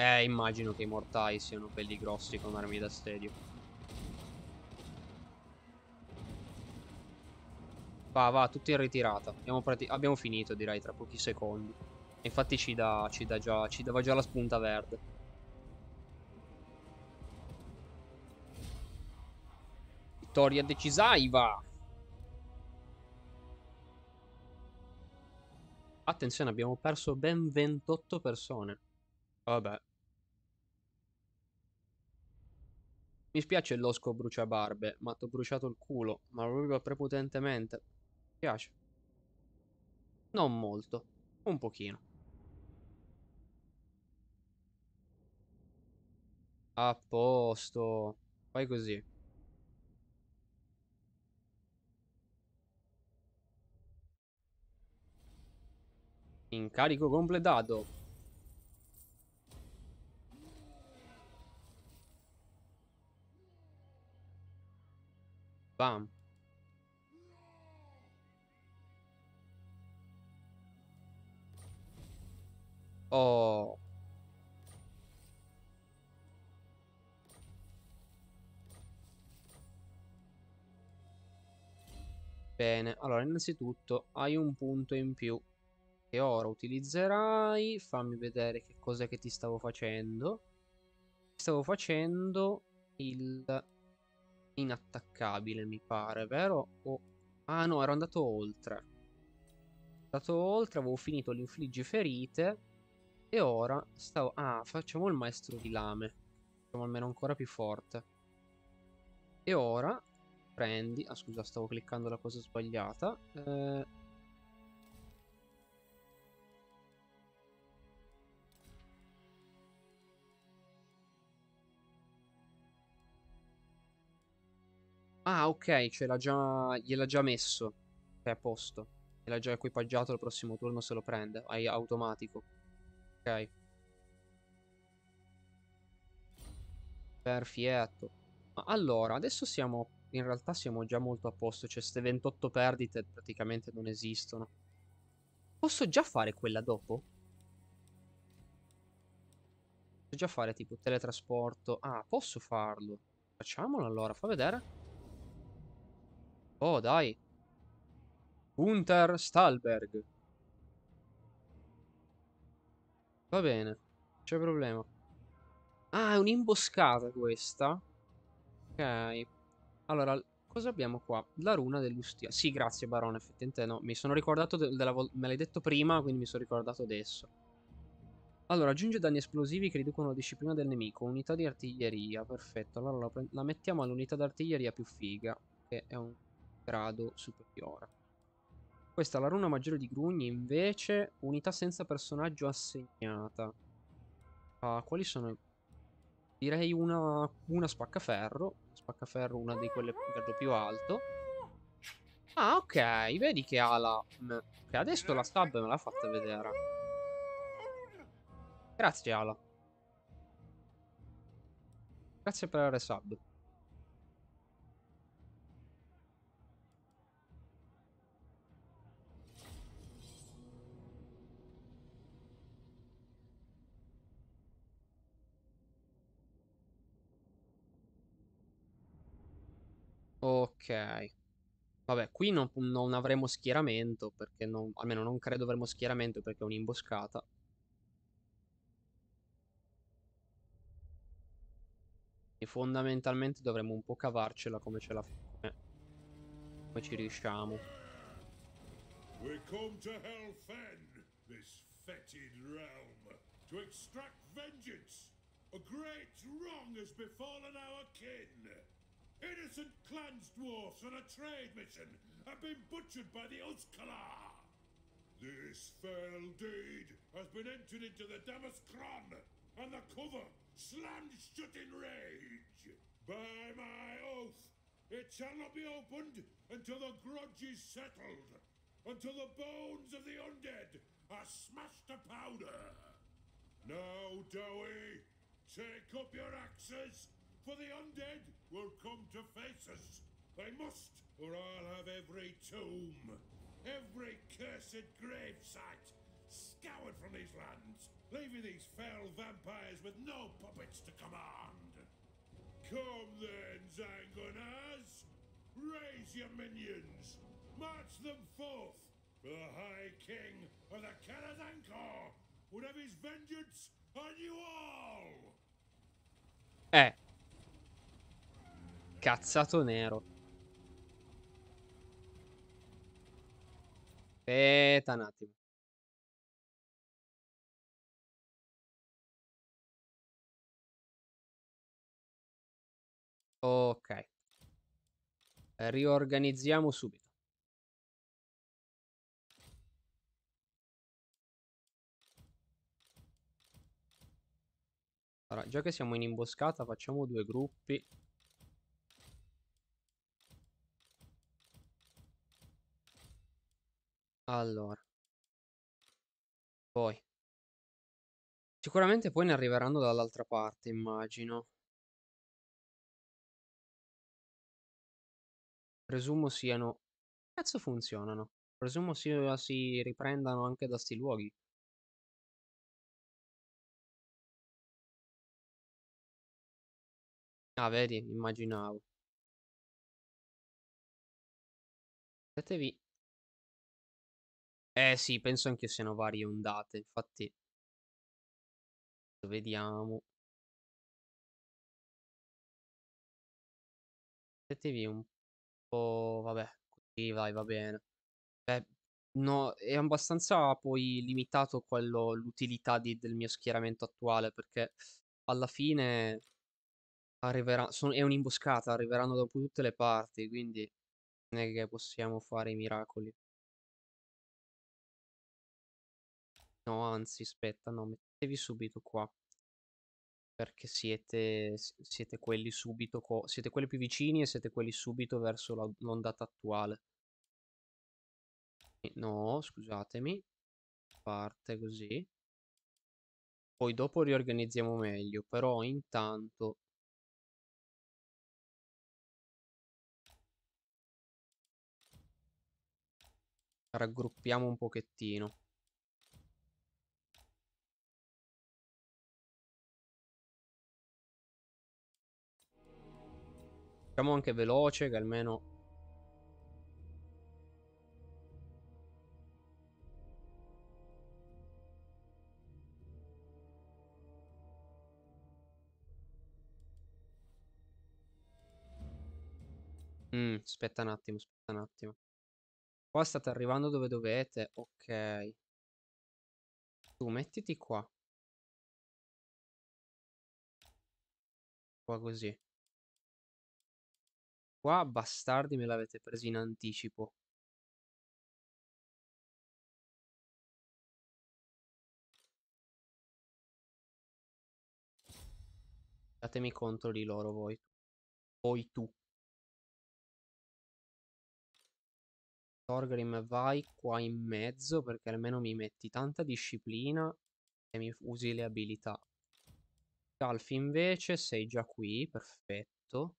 Eh, immagino che i mortai siano belli grossi con armi da stadio. Va, va, tutti in ritirata. Abbiamo, abbiamo finito, direi, tra pochi secondi. Infatti ci dà, ci dà già, ci dava già la spunta verde. Vittoria decisiva. Attenzione, abbiamo perso ben ventotto persone. Vabbè. Mi spiace l'osco bruciabarbe, ma t'ho bruciato il culo. Ma proprio prepotentemente. Mi piace. Non molto. Un pochino. A posto. Fai così. Incarico completato. Bam. Oh. Bene, allora innanzitutto hai un punto in più che ora utilizzerai. Fammi vedere che cos'è che ti stavo facendo. Ti stavo facendo il inattaccabile, mi pare, vero? Oh. Ah no, ero andato oltre. Ero andato oltre, avevo finito l'infliggi ferite. E ora stavo... Ah, facciamo il maestro di lame. Facciamo almeno ancora più forte. E ora prendi... Ah scusa, stavo cliccando la cosa sbagliata. Eh... Ah, ok, ce l'ha già... gliel'ha già messo. È a posto. Gliel'ha già equipaggiato, il prossimo turno se lo prende. È automatico. Ok. Perfetto. Ma allora, adesso siamo... In realtà siamo già molto a posto. Cioè, queste ventotto perdite praticamente non esistono. Posso già fare quella dopo? Posso già fare tipo teletrasporto? Ah, posso farlo. Facciamolo allora, fa vedere. Oh, dai. Gunther Stahlberg. Va bene. C'è problema. Ah, è un'imboscata questa. Ok. Allora, cosa abbiamo qua? La runa dell'ustia. Sì, grazie, barone. Effettivamente no. Mi sono ricordato de della vol... Me l'hai detto prima, quindi mi sono ricordato adesso. Allora, aggiunge danni esplosivi che riducono la disciplina del nemico. Unità di artiglieria. Perfetto. Allora la, la mettiamo all'unità d'artiglieria più figa, che è un grado superiore. Questa è la runa maggiore di Grugni, invece, unità senza personaggio assegnata. Ah, quali sono? Direi una, una spaccaferro. Spaccaferro, una di quelle un grado più alto. Ah, ok, vedi che ha la... Che adesso la stab me l'ha fatta vedere. Grazie, Ala. Grazie per la resub. Ok. Vabbè, qui non, non avremo schieramento, perché non, almeno non credo avremo schieramento, perché è un'imboscata. E fondamentalmente dovremo un po' cavarcela come ce la eh. Come ci riusciamo. We come to Hellfen, this fetid realm, to extract vengeance. A great wrong has befallen our kin. Innocent clans dwarfs on a trade mission have been butchered by the Uzkala. This fell deed has been entered into the Damaskron and the cover slammed shut in rage. By my oath, it shall not be opened until the grudge is settled, until the bones of the undead are smashed to powder. Now, Dowie, take up your axes, for the undead will come to face us. They must, or I'll have every tomb, every cursed gravesite scoured from these lands, leaving these fell vampires with no puppets to command. Come then, Zangunas, raise your minions, march them forth, for the High King of the Karazankor would have his vengeance on you all! Eh. Cazzato nero. Aspetta un attimo. Ok. Riorganizziamo subito. Allora, già che siamo in imboscata, facciamo due gruppi. Allora. Poi. Sicuramente poi ne arriveranno dall'altra parte, immagino. Presumo siano... Cazzo funzionano. Presumo sia... si riprendano anche da sti luoghi. Ah, vedi, immaginavo. Aspettatevi. Eh sì, penso anche siano varie ondate, infatti. Vediamo. Aspettatevi un po'... Vabbè, così vai, va bene. Beh, no, è abbastanza poi limitato quello, l'utilità del mio schieramento attuale, perché alla fine... Arriverà, sono, è un'imboscata, arriveranno da tutte le parti, quindi non è che possiamo fare i miracoli. No, anzi, aspetta, no, mettetevi subito qua. Perché siete, siete quelli subito, siete quelli più vicini e siete quelli subito verso l'ondata attuale. No, scusatemi. Parte così. Poi dopo riorganizziamo meglio, però intanto... Raggruppiamo un pochettino. Facciamo anche veloce, che almeno... Mm, aspetta un attimo, aspetta un attimo. Qua state arrivando dove dovete. Ok. Tu mettiti qua. Qua così. Qua bastardi me l'avete presa in anticipo. Datemi contro di loro voi. Poi tu. Thorgrim, vai qua in mezzo, perché almeno mi metti tanta disciplina e mi usi le abilità. Scalf invece sei già qui, perfetto.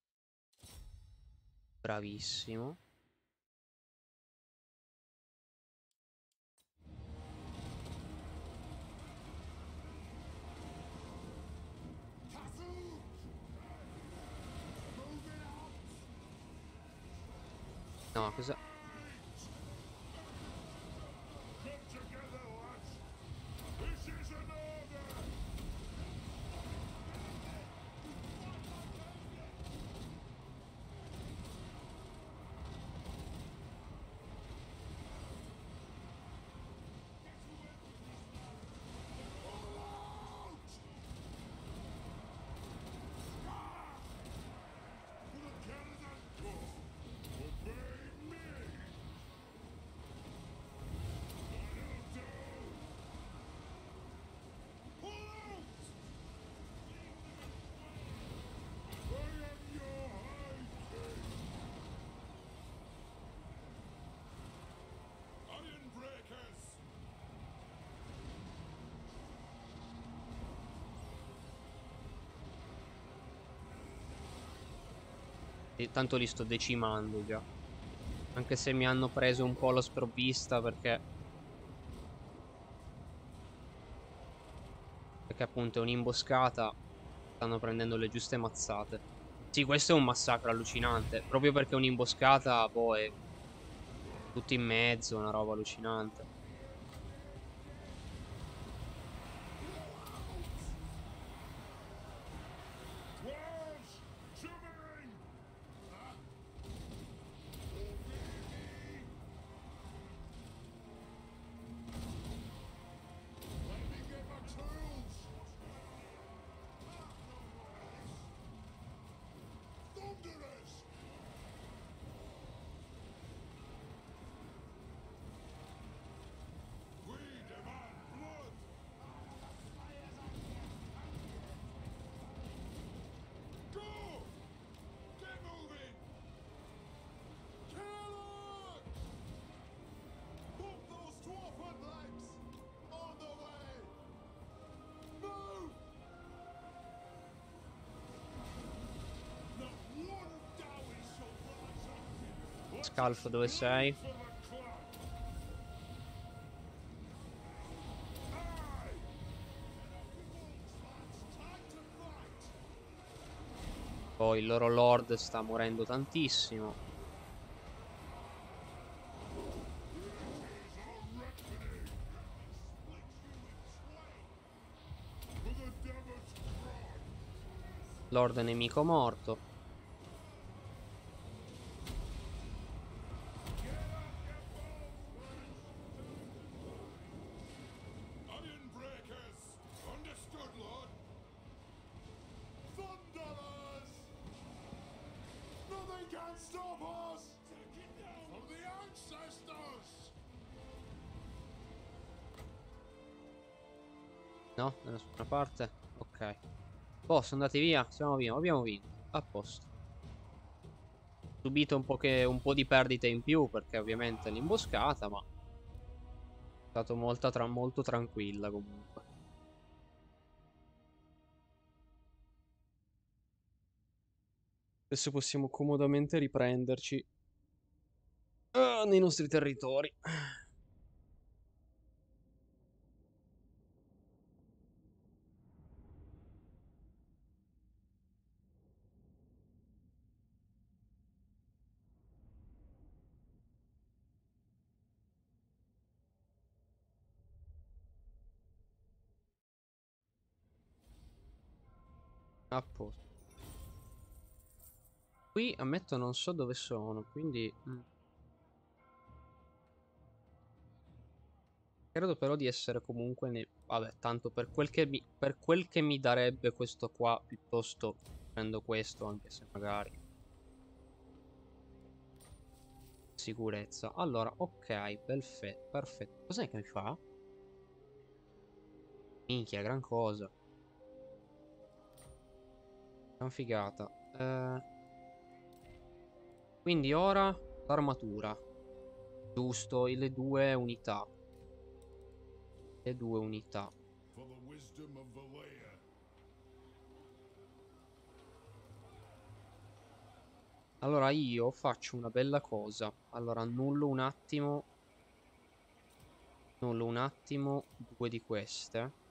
Bravissimo. No, cosa... E tanto li sto decimando già. Anche se mi hanno preso un po' la sprovvista perché... Perché appunto è un'imboscata. Stanno prendendo le giuste mazzate. Sì, questo è un massacro allucinante. Proprio perché è un'imboscata poi... Tutti in mezzo, una roba allucinante. Scalf, dove sei? Poi oh, il loro lord sta morendo tantissimo. Lord nemico morto. No, da nessuna parte. Ok. Oh, sono andati via. Siamo via. Abbiamo vinto. A posto. Subito un po', che, un po' di perdite in più perché ovviamente è un'imboscata, ma è stato molto, tra molto tranquilla comunque. Adesso possiamo comodamente riprenderci uh, nei nostri territori. A posto. Qui ammetto non so dove sono, quindi mm. credo però di essere comunque nei... Vabbè, tanto per quel che mi... per quel che mi darebbe questo qua, piuttosto prendo questo, anche se magari sicurezza. Allora, ok, perfetto, perfetto. Cos'è che mi fa? Minchia, gran cosa. Una figata. Eh, quindi ora l'armatura. Giusto, le due unità. Le due unità. Allora io faccio una bella cosa. Allora annullo un attimo. Annullo un attimo due di queste.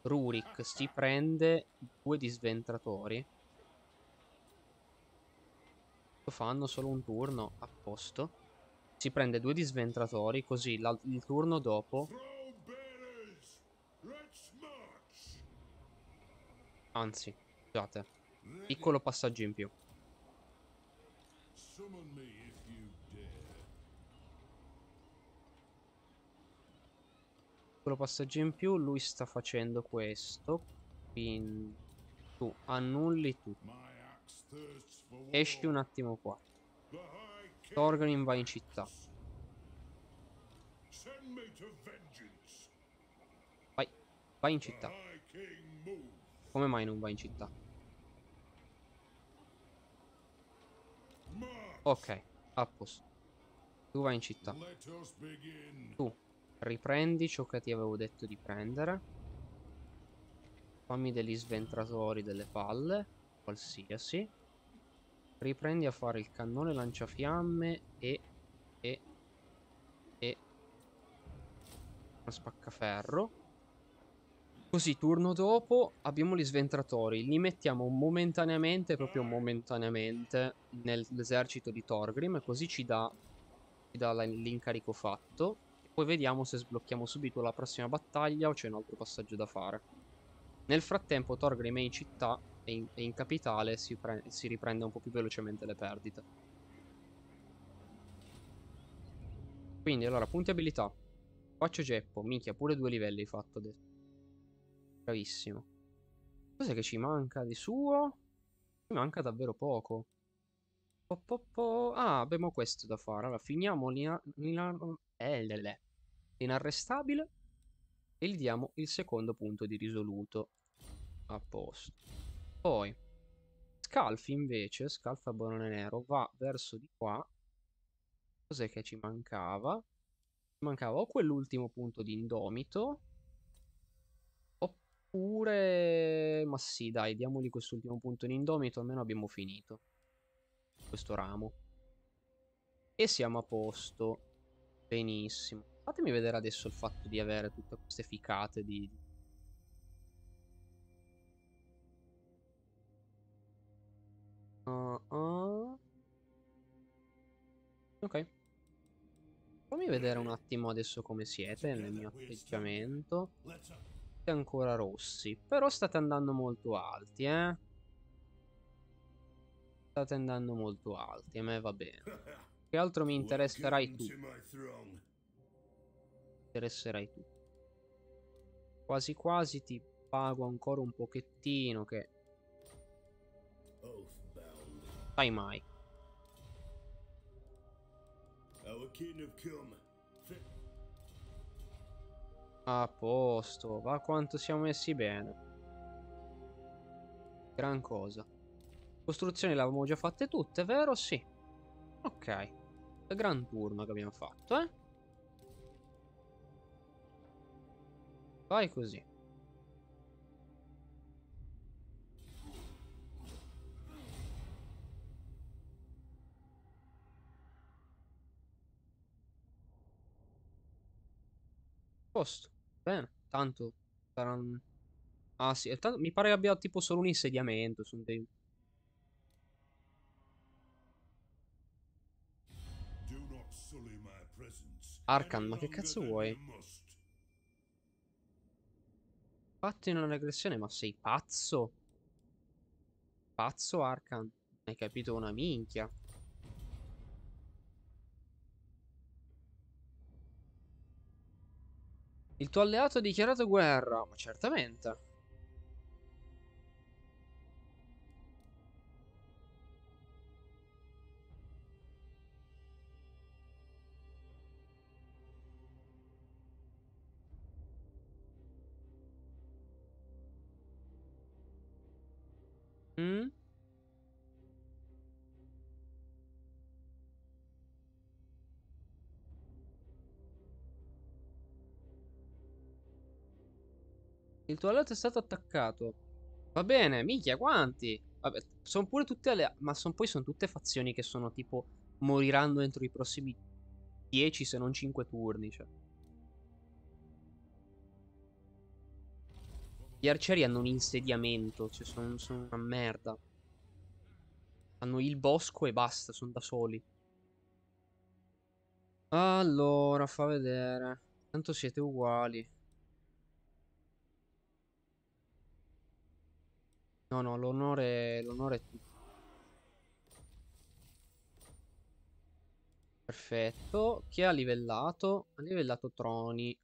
Rurik si prende due di sventratori. Lo fanno solo un turno, a posto. Si prende due di sventratori, così la, il turno dopo... Anzi, scusate. Piccolo passaggio in più. Passaggio in più, lui sta facendo questo, quindi tu annulli tutto, esci un attimo qua. Thorgrim va in città, vai, vai in città. Come mai non va in città? Ok, a posto. Tu vai in città. Tu riprendi ciò che ti avevo detto di prendere. Fammi degli sventratori, delle palle, qualsiasi. riprendi a fare il cannone lanciafiamme e e e uno spaccaferro. Così turno dopo abbiamo gli sventratori, li mettiamo momentaneamente, proprio momentaneamente, nell'esercito di Thorgrim, e così ci dà, ci dà l'incarico fatto. E poi vediamo se sblocchiamo subito la prossima battaglia o c'è un altro passaggio da fare. Nel frattempo Thorgrim è in città e in, in capitale, si, si riprende un po' più velocemente le perdite. Quindi allora, punti abilità. Faccio geppo, minchia, pure due livelli hai fatto adesso. Bravissimo. Cos'è che ci manca di suo? Ci manca davvero poco. Po po po. Ah, abbiamo questo da fare. Allora, finiamo l'inarrestabile e gli diamo il secondo punto di risoluto. A posto. Poi, Scalf invece, Scalf Barone Nero, va verso di qua. Cos'è che ci mancava? Ci mancava o quell'ultimo punto di indomito. Oppure... ma sì, dai, diamogli quest'ultimo punto in indomito, almeno abbiamo finito questo ramo. E siamo a posto. Benissimo. Fatemi vedere adesso il fatto di avere tutte queste ficate di... Uh -uh. Ok. Fammi vedere un attimo adesso come siete nel mio atteggiamento. Ancora rossi, però state andando molto alti, eh? State andando molto alti, a me va bene. Che altro mi interesserai tu? Mi interesserai tu. Quasi quasi ti pago ancora un pochettino che... sai mai. A posto, va quanto siamo messi bene. Gran cosa. Costruzioni le avevamo già fatte tutte, vero? Sì. Ok. Gran turno che abbiamo fatto, eh. Vai così. Posto. Bene, tanto saranno... ah sì, tanto, mi pare che abbia tipo solo un insediamento. Sono dei... Arkhan, ma che cazzo vuoi? Fatti in una regressione, ma sei pazzo? Pazzo Arkhan? Hai capito una minchia? Il tuo alleato ha dichiarato guerra. Ma certamente. Mm? Il tuo alleato è stato attaccato. Va bene, minchia, quanti? Vabbè, sono pure tutte alle... ma son, poi sono tutte fazioni che sono tipo... moriranno entro i prossimi dieci se non cinque turni, cioè. Gli arcieri hanno un insediamento, cioè sono, sono una merda. Hanno il bosco e basta, sono da soli. Allora, fa vedere. Tanto siete uguali. No, no, l'onore l'onore è tutto. Perfetto. Chi ha livellato? Ha livellato Troni.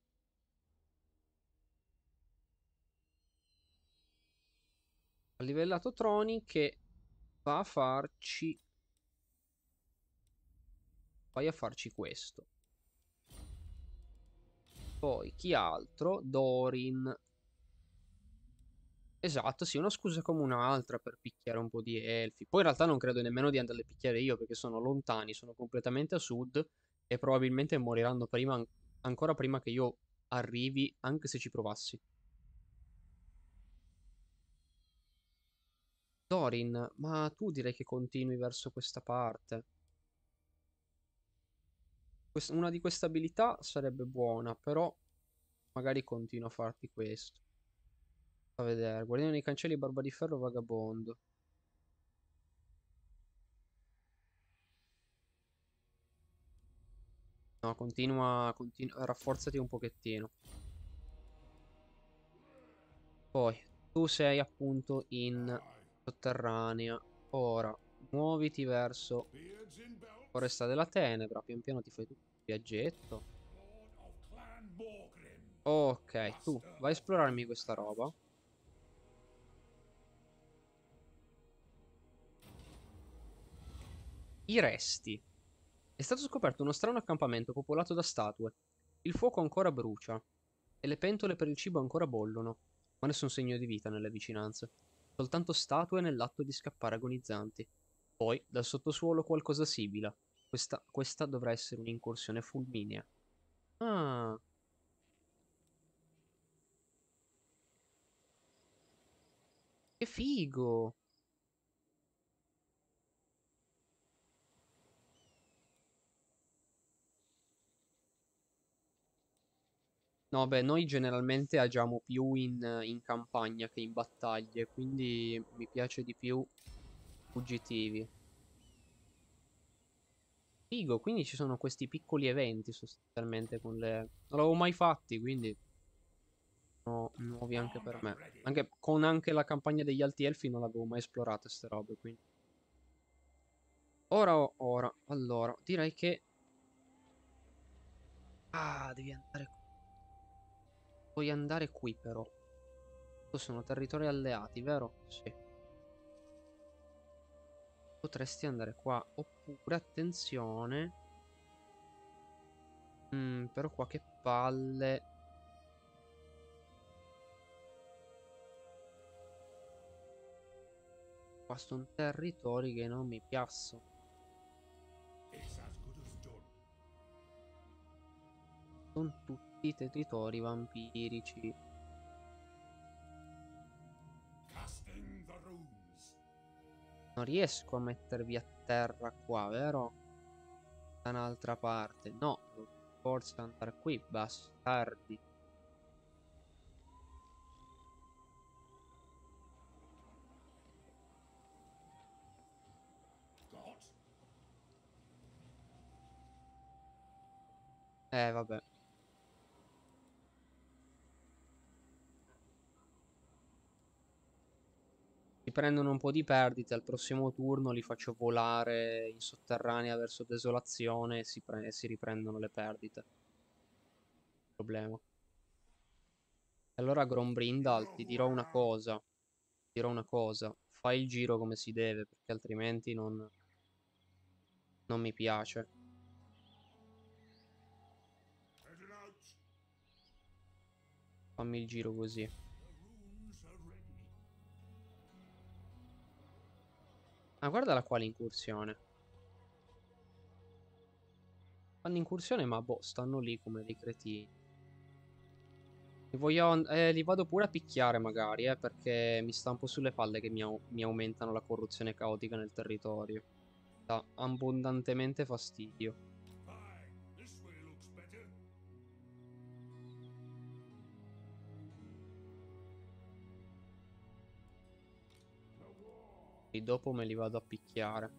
Ha livellato Troni che va a farci... vai a farci questo. Poi chi altro? Dorin. Esatto, sì, una scusa come un'altra per picchiare un po' di elfi. Poi in realtà non credo nemmeno di andarle a picchiare io, perché sono lontani, sono completamente a sud e probabilmente moriranno prima, ancora prima che io arrivi, anche se ci provassi. Thorin, ma tu direi che continui verso questa parte. Quest- una di queste abilità sarebbe buona, però magari continuo a farti questo. A vedere, guardiano dei cancelli, barba di ferro, vagabondo. No, continua, continua, rafforzati un pochettino. Poi, tu sei appunto in sotterranea. Ora, muoviti verso Foresta della Tenebra. Pian piano ti fai tu un viaggetto. Ok, tu vai a esplorarmi questa roba. I resti. È stato scoperto uno strano accampamento popolato da statue. Il fuoco ancora brucia e le pentole per il cibo ancora bollono, ma nessun segno di vita nelle vicinanze. Soltanto statue nell'atto di scappare agonizzanti. Poi, dal sottosuolo qualcosa sibila. Questa, questa dovrà essere un'incursione fulminea. Ah. Che figo! No, beh, noi generalmente agiamo più in, in campagna che in battaglie, quindi mi piace di più fuggitivi. Figo, quindi ci sono questi piccoli eventi sostanzialmente con le... Non l'avevo mai fatti, quindi sono nuovi anche per me. Anche con anche la campagna degli Alti Elfi non l'avevo mai esplorata queste robe, quindi. Ora, ora, allora, direi che... Ah, devi andare qui. Puoi andare qui però. Sono territori alleati, vero? Sì. Potresti andare qua. Oppure, attenzione. Mm, però qua che palle. Qua sono territori che non mi piacciono. Sono tutti territori vampirici. Non riesco a mettervi a terra qua, vero? Da un'altra parte. No, forse andare qui, bastardi. Eh, vabbè. Prendono un po' di perdite, al prossimo turno li faccio volare in sotterranea verso desolazione e si, e si riprendono le perdite. Problema. E allora Grombrindal, ti dirò una cosa, ti dirò una cosa, fai il giro come si deve, perché altrimenti non, non mi piace. Fammi il giro così. Ah, guardala qua l'incursione. Fanno incursione, ma boh, stanno lì come dei cretini. Li, voglio, eh, li vado pure a picchiare magari, eh, perché mi sta un po' sulle palle che mi, au mi aumentano la corruzione caotica nel territorio. Dà abbondantemente fastidio. E dopo me li vado a picchiare.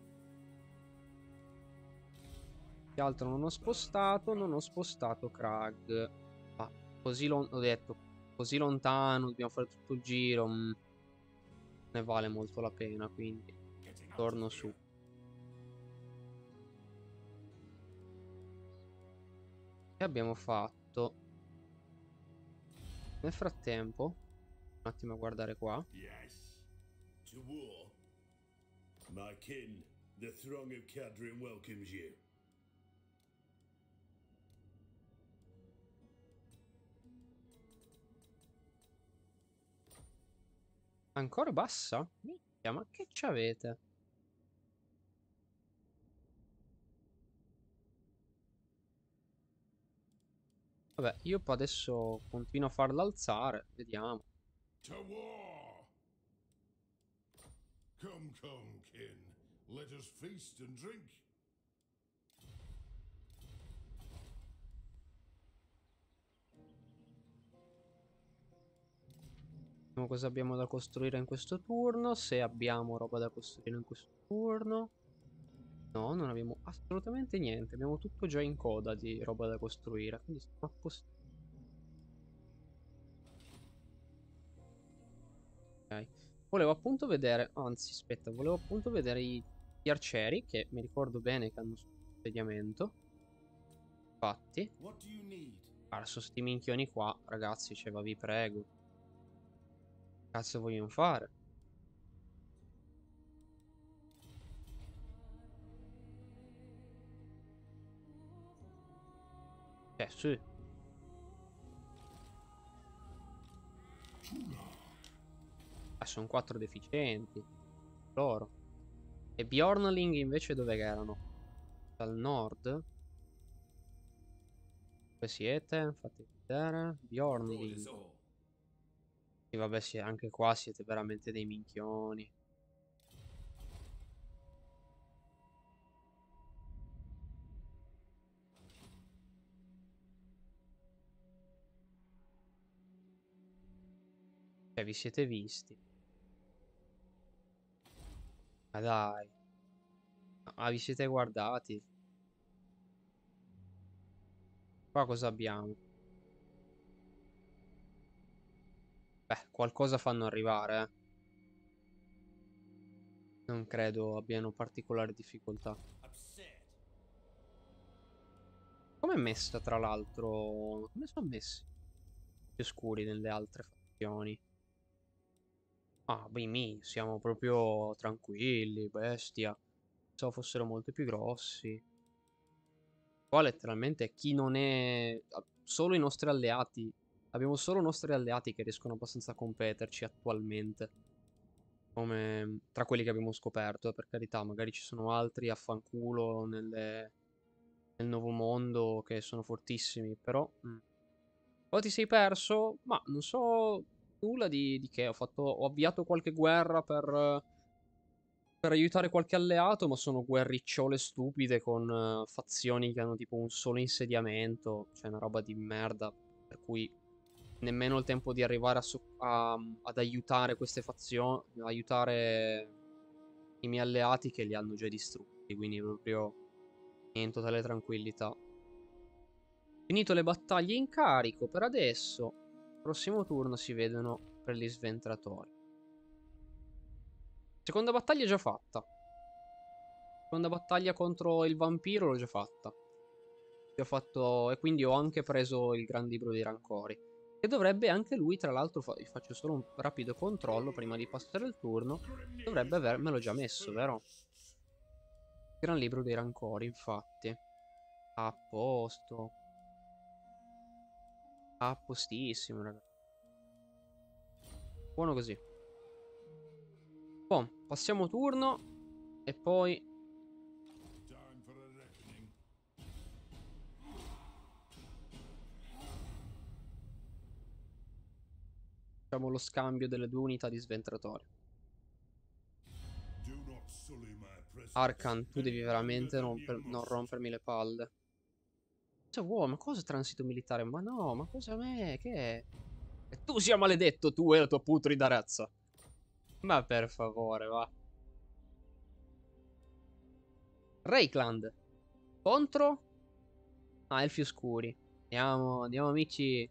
Che altro non ho spostato? Non ho spostato Krag. Ma ah, così ho detto, così lontano, dobbiamo fare tutto il giro. Mm. Ne vale molto la pena, quindi torno su. E abbiamo fatto. Nel frattempo, un attimo a guardare qua. My kin, the throng of Kadrin welcomes you. Ancora bassa? Minchia, ma che c'avete? Vabbè, io adesso continuo a farla alzare, vediamo. Come, come, kin. Let us feast and drink. Vediamo cosa abbiamo da costruire in questo turno. Se abbiamo roba da costruire in questo turno. No, non abbiamo assolutamente niente. Abbiamo tutto già in coda di roba da costruire. Quindi siamo a posto. Ok. Volevo appunto vedere. Anzi, aspetta, volevo appunto vedere i, gli arcieri. Che mi ricordo bene che hanno sediamento. Infatti. Parso sti minchioni qua, ragazzi. Cioè, va, vi prego. Cazzo vogliono fare? Eh sì. Ah, sono quattro deficienti. Loro. E Bjornling invece dove erano? Dal nord? Dove siete? Fate vedere. Bjornling. Sì, vabbè, sì, anche qua siete veramente dei minchioni. Cioè, vi siete visti? Ma dai. Ma vi siete guardati? Qua cosa abbiamo? Beh, qualcosa fanno arrivare, eh. Non credo abbiano particolari difficoltà. Come è messa, tra l'altro? Come sono messi? Più scuri nelle altre fazioni. Ah, bimmi, siamo proprio tranquilli, bestia. Pensavo fossero molto più grossi. Qua letteralmente chi non è... Solo i nostri alleati. Abbiamo solo i nostri alleati che riescono abbastanza a competerci attualmente. Come tra quelli che abbiamo scoperto, eh, per carità. Magari ci sono altri a fanculo nelle... nel nuovo mondo che sono fortissimi, però... Mm. Poi ti sei perso, ma non so... Nulla di, di che, ho, fatto, ho avviato qualche guerra per, per aiutare qualche alleato, ma sono guerricciole stupide con uh, fazioni che hanno tipo un solo insediamento, cioè una roba di merda, per cui nemmeno il tempo di arrivare a a, ad aiutare queste fazioni, aiutare i miei alleati che li hanno già distrutti, quindi proprio in totale tranquillità. Finito le battaglie in carico per adesso. Prossimo turno si vedono per gli sventratori. Seconda battaglia già fatta. Seconda battaglia contro il vampiro l'ho già fatta. Ho fatto... E quindi ho anche preso il gran libro dei rancori. Che dovrebbe anche lui, tra l'altro, fa... faccio solo un rapido controllo prima di passare il turno. Dovrebbe avermelo già messo, vero? Il gran libro dei rancori, infatti. A posto. A postissimo, ragazzi. Buono così. Boh, passiamo turno. E poi facciamo lo scambio delle due unità di sventratori. Arkhan, tu devi veramente romper non rompermi le palle. Wow, ma cosa transito militare? Ma no, ma cosa a me? Che è? E tu sia maledetto, tu e la tua putrida razza. Ma per favore, va. Reikland contro... Ah, elfi oscuri. Andiamo, andiamo amici.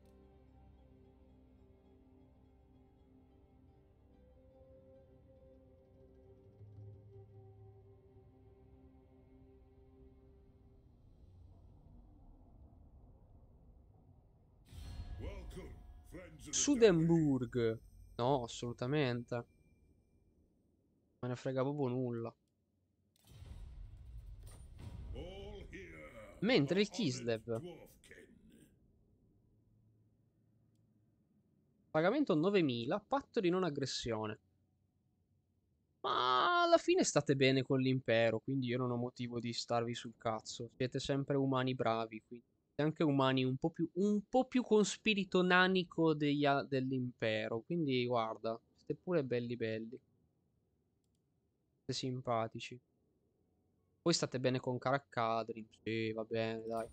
Sudenburg. No, assolutamente. Non me ne frega proprio nulla. Mentre il Kislev. Pagamento novemila. Patto di non aggressione. Ma alla fine state bene con l'impero, quindi io non ho motivo di starvi sul cazzo. Siete sempre umani bravi, quindi anche umani un po' più, un po' più con spirito nanico dell'impero, quindi guarda, siete pure belli belli. simpatici. Voi state bene con Kadrin? Sì, va bene, dai.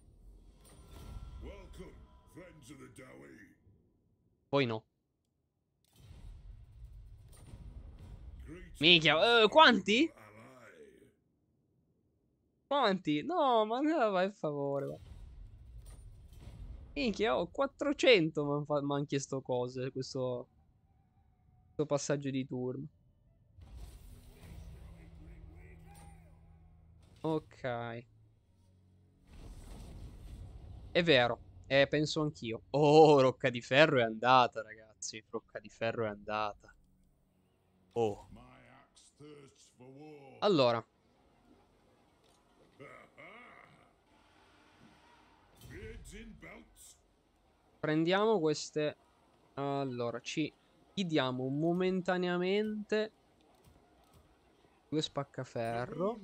Poi no. Minchia, uh, quanti? Quanti? No, ma no, vai per favore. Va. Minchia, oh, quattrocento mi hanno chiesto cose, questo, questo passaggio di turno. Ok. È vero, eh, penso anch'io. Oh, Rocca di Ferro è andata, ragazzi. Rocca di Ferro è andata. Oh. Allora. Prendiamo queste. Allora, ci chiediamo momentaneamente due spaccaferro.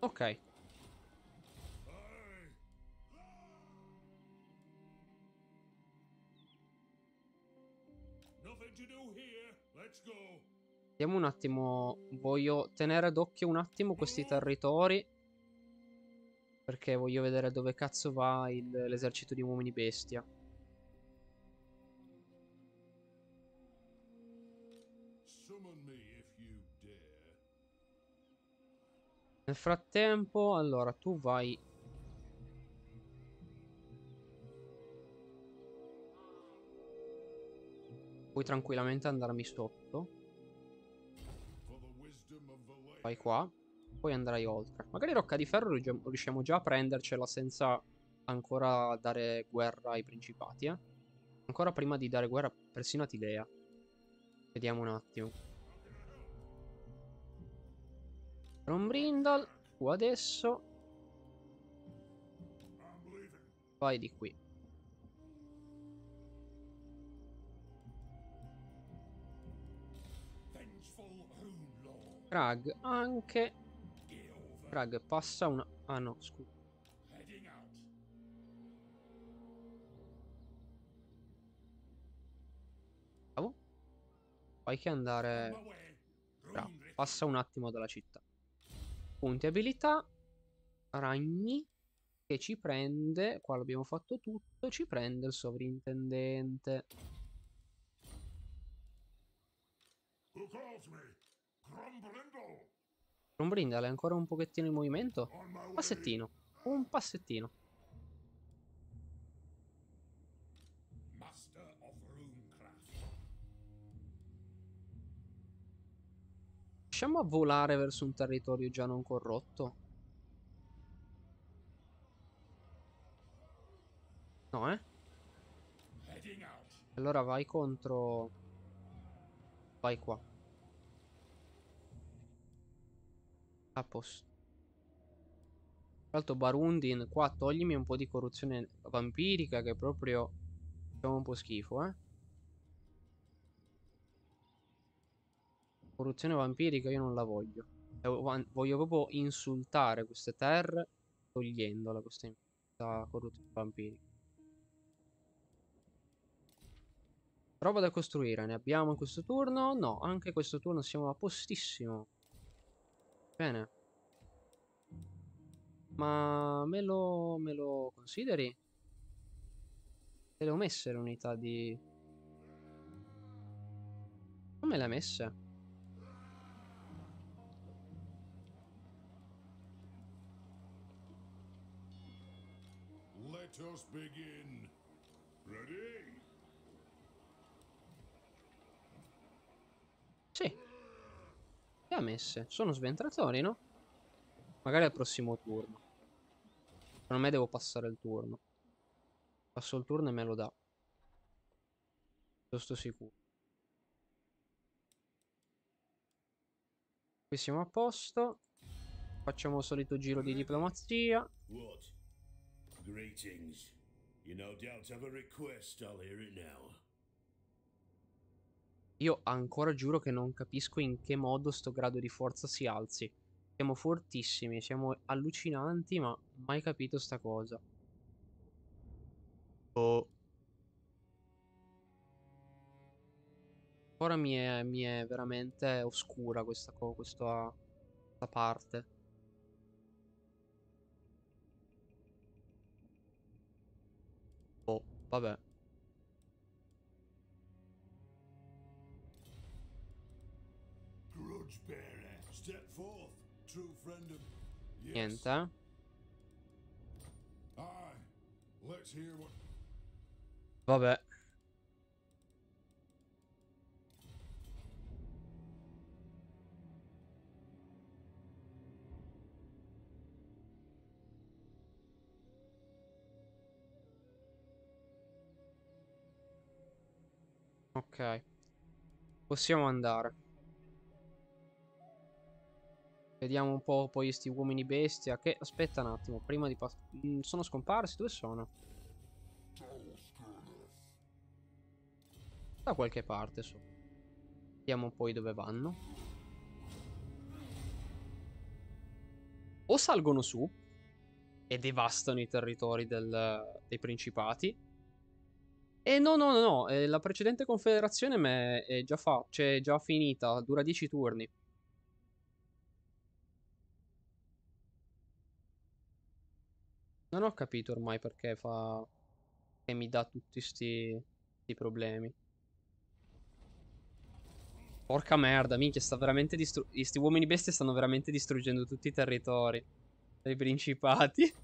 Ok. Vediamo un attimo. Voglio tenere d'occhio un attimo questi territori, perché voglio vedere dove cazzo va l'esercito di uomini bestia. Nel frattempo, allora, tu vai. Puoi tranquillamente andarmi sotto. Vai qua. Poi andrai oltre. Magari Rocca di Ferro riusciamo già a prendercela senza ancora dare guerra ai principati, eh? Ancora prima di dare guerra persino a Tilea. Vediamo un attimo. Grombrindal, tu adesso vai di qui. Krag anche. Krag passa una... Ah no, scusa. Bravo. Fai che andare... Bravo. Passa un attimo dalla città. Punti abilità. Ragni. Che ci prende... Qua l'abbiamo fatto tutto. Ci prende il sovrintendente. Grombrindal è ancora un pochettino in movimento. Passettino. Un passettino. Riusciamo a volare verso un territorio già non corrotto? No, eh? Allora vai contro... Vai qua. A posto. Tra l'altro Barundin, qua toglimi un po' di corruzione vampirica, che proprio facciamo un po' schifo, eh. Corruzione vampirica io non la voglio. Voglio proprio insultare queste terre togliendola questa, questa corruzione vampirica. Roba da costruire, ne abbiamo in questo turno? No, anche questo turno siamo a postissimo. Bene. Ma me lo, me lo consideri? Te le ho messe le unità di... Non me le ha messe. Let us begin. Ready? Sì. Le ha messe. Sono sventratori, no? Magari al prossimo turno. Secondo me devo passare il turno. Passo il turno e me lo dà. Giusto sicuro. Qui siamo a posto. Facciamo il solito giro di diplomazia. What? Greetings. You no doubt have a request, I'll hear it now. Io ancora giuro che non capisco in che modo sto grado di forza si alzi. Siamo fortissimi, siamo allucinanti, ma mai capito sta cosa. Oh. Ora mi è, mi è veramente oscura questa, co questa, questa parte. Oh, vabbè. Niente. Vabbè. Ok. Possiamo andare. Vediamo un po' poi questi uomini bestia che... Aspetta un attimo, prima di passare... Sono scomparsi? Dove sono? Da qualche parte sono. Vediamo poi dove vanno. O salgono su e devastano i territori del... dei principati. E no, no, no, no. Eh, la precedente confederazione è già, fa... è già finita, dura dieci turni. Non ho capito ormai perché fa... che mi dà tutti sti... sti problemi. Porca merda, minchia, sta veramente distru... sti uomini bestie stanno veramente distruggendo tutti i territori dei principati.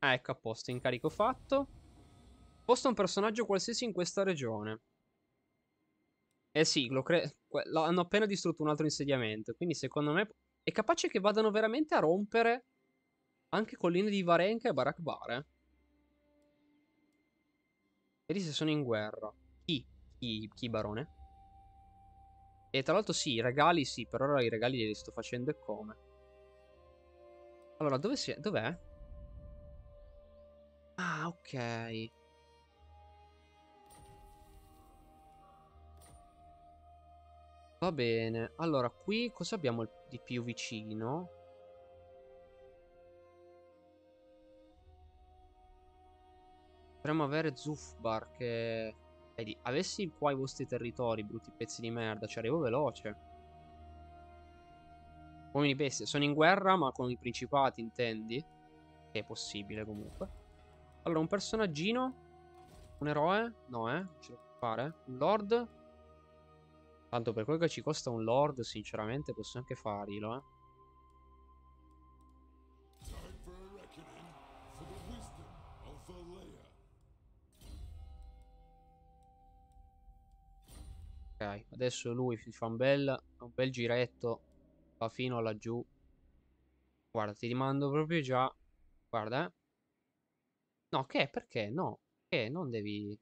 Ah, ecco, a posto, incarico fatto. Posto un personaggio qualsiasi in questa regione. Eh sì, lo cre... hanno appena distrutto un altro insediamento, quindi secondo me... È capace che vadano veramente a rompere... Anche Colline di Varenka e Barakbar, eh? Vedi se sono in guerra. Chi? Chi, chi barone? E tra l'altro sì, i regali sì. Per ora i regali li sto facendo e come. Allora, dove si è? Dov'è? Ah, ok. Va bene. Allora, qui cosa abbiamo di più vicino? Potremmo avere Zufbar che... Vedi, avessi qua i vostri territori, brutti pezzi di merda, ci arrivo veloce. Uomini bestie, sono in guerra ma con i principati, intendi? Che è possibile comunque. Allora, un personaggino. Un eroe? No, eh, ce lo può fare. Un lord. Tanto per quello che ci costa un lord, sinceramente, posso anche farlo, eh. Ok, adesso lui si fa un bel, un bel giretto, va fino laggiù. Guarda, ti rimando proprio già. Guarda, eh. No, che? Perché? No, che? Non devi...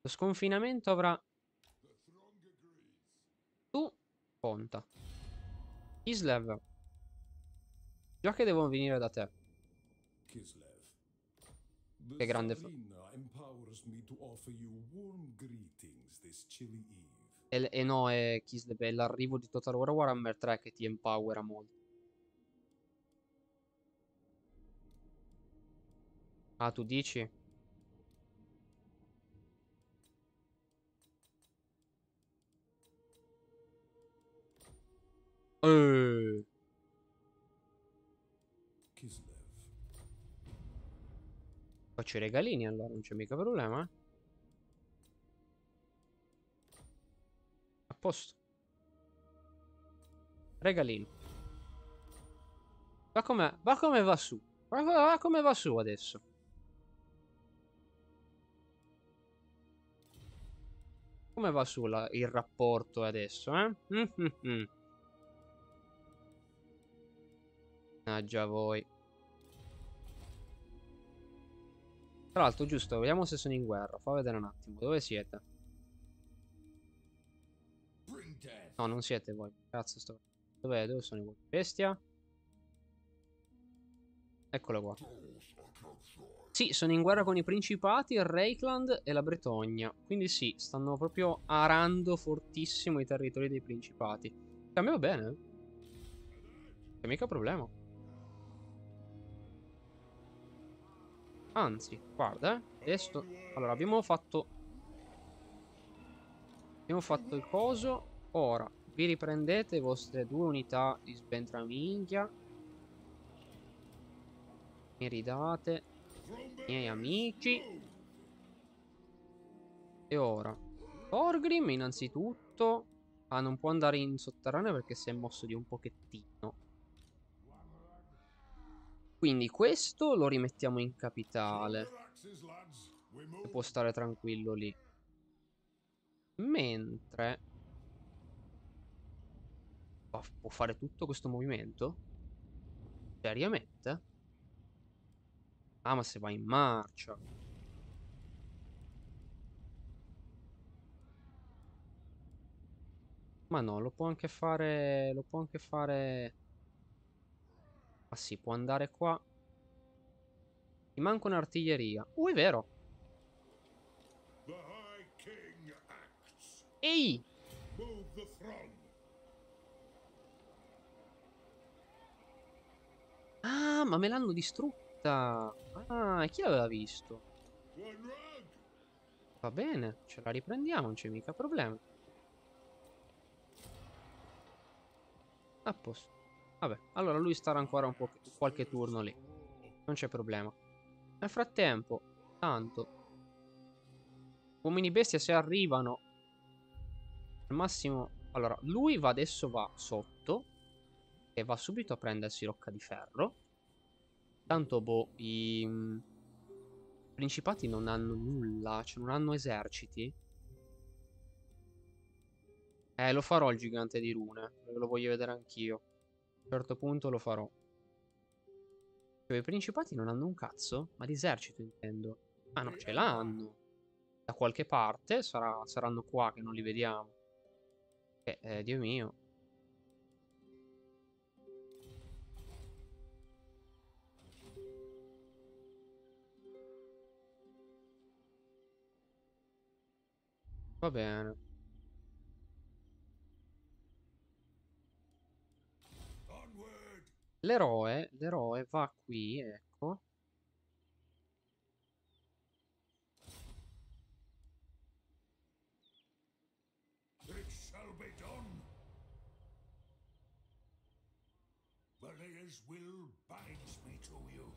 Lo sconfinamento avrà... Tu, conta. Kislev. Già che devono venire da te. Kislev. Che grande e, e no, è Kislev, è l'arrivo di Total War Warhammer tre che ti empowera molto. Ah, tu dici? Eeeh. Faccio i regalini allora, non c'è mica problema, eh. A posto. Regalino. Va come va, come va su. Va, va come va su adesso. Come va su la, il rapporto adesso, eh? Mm-hmm. Ah, già voi. Tra l'altro, giusto, vediamo se sono in guerra. Fa vedere un attimo. Dove siete? No, non siete voi. Cazzo sto... Dov'è? Dove sono i voi? Bestia? Eccolo qua. Sì, sono in guerra con i principati, il Reikland e la Bretonnia. Quindi sì, stanno proprio arando fortissimo i territori dei principati. Che a me va bene. Che mica problema. Anzi, guarda, eh. Adesso... Allora, abbiamo fatto... Abbiamo fatto il coso. Ora, vi riprendete le vostre due unità di sventraminchia. Mi ridate... miei amici. E ora Thorgrim innanzitutto. Ah, non può andare in sotterraneo perché si è mosso di un pochettino. Quindi questo lo rimettiamo in capitale, e può stare tranquillo lì. Mentre oh, può fare tutto questo movimento? Seriamente? Ah, ma se va in marcia. Ma no, lo può anche fare. Lo può anche fare. Ah sì, può andare qua. Mi manca un'artiglieria. Uh, è vero. Ehi. Ah, ma me l'hanno distrutta. Ah, chi l'aveva visto? Va bene, ce la riprendiamo, non c'è mica problema. A posto. Vabbè, allora lui starà ancora un po' qualche turno lì. Non c'è problema. Nel frattempo, tanto uomini bestia se arrivano al massimo. Allora, lui va adesso va sotto e va subito a prendersi Rocca di Ferro. Tanto boh, i principati non hanno nulla, cioè non hanno eserciti. Eh, lo farò il gigante di rune, lo voglio vedere anch'io. A un certo punto lo farò. Cioè i principati non hanno un cazzo, ma di esercito intendo. Ah no, ce l'hanno. Da qualche parte sarà, saranno qua che non li vediamo. Eh, eh Dio mio. Va bene. L'eroe, l'eroe va qui, ecco. It shall be done. Valea's will binds me to you.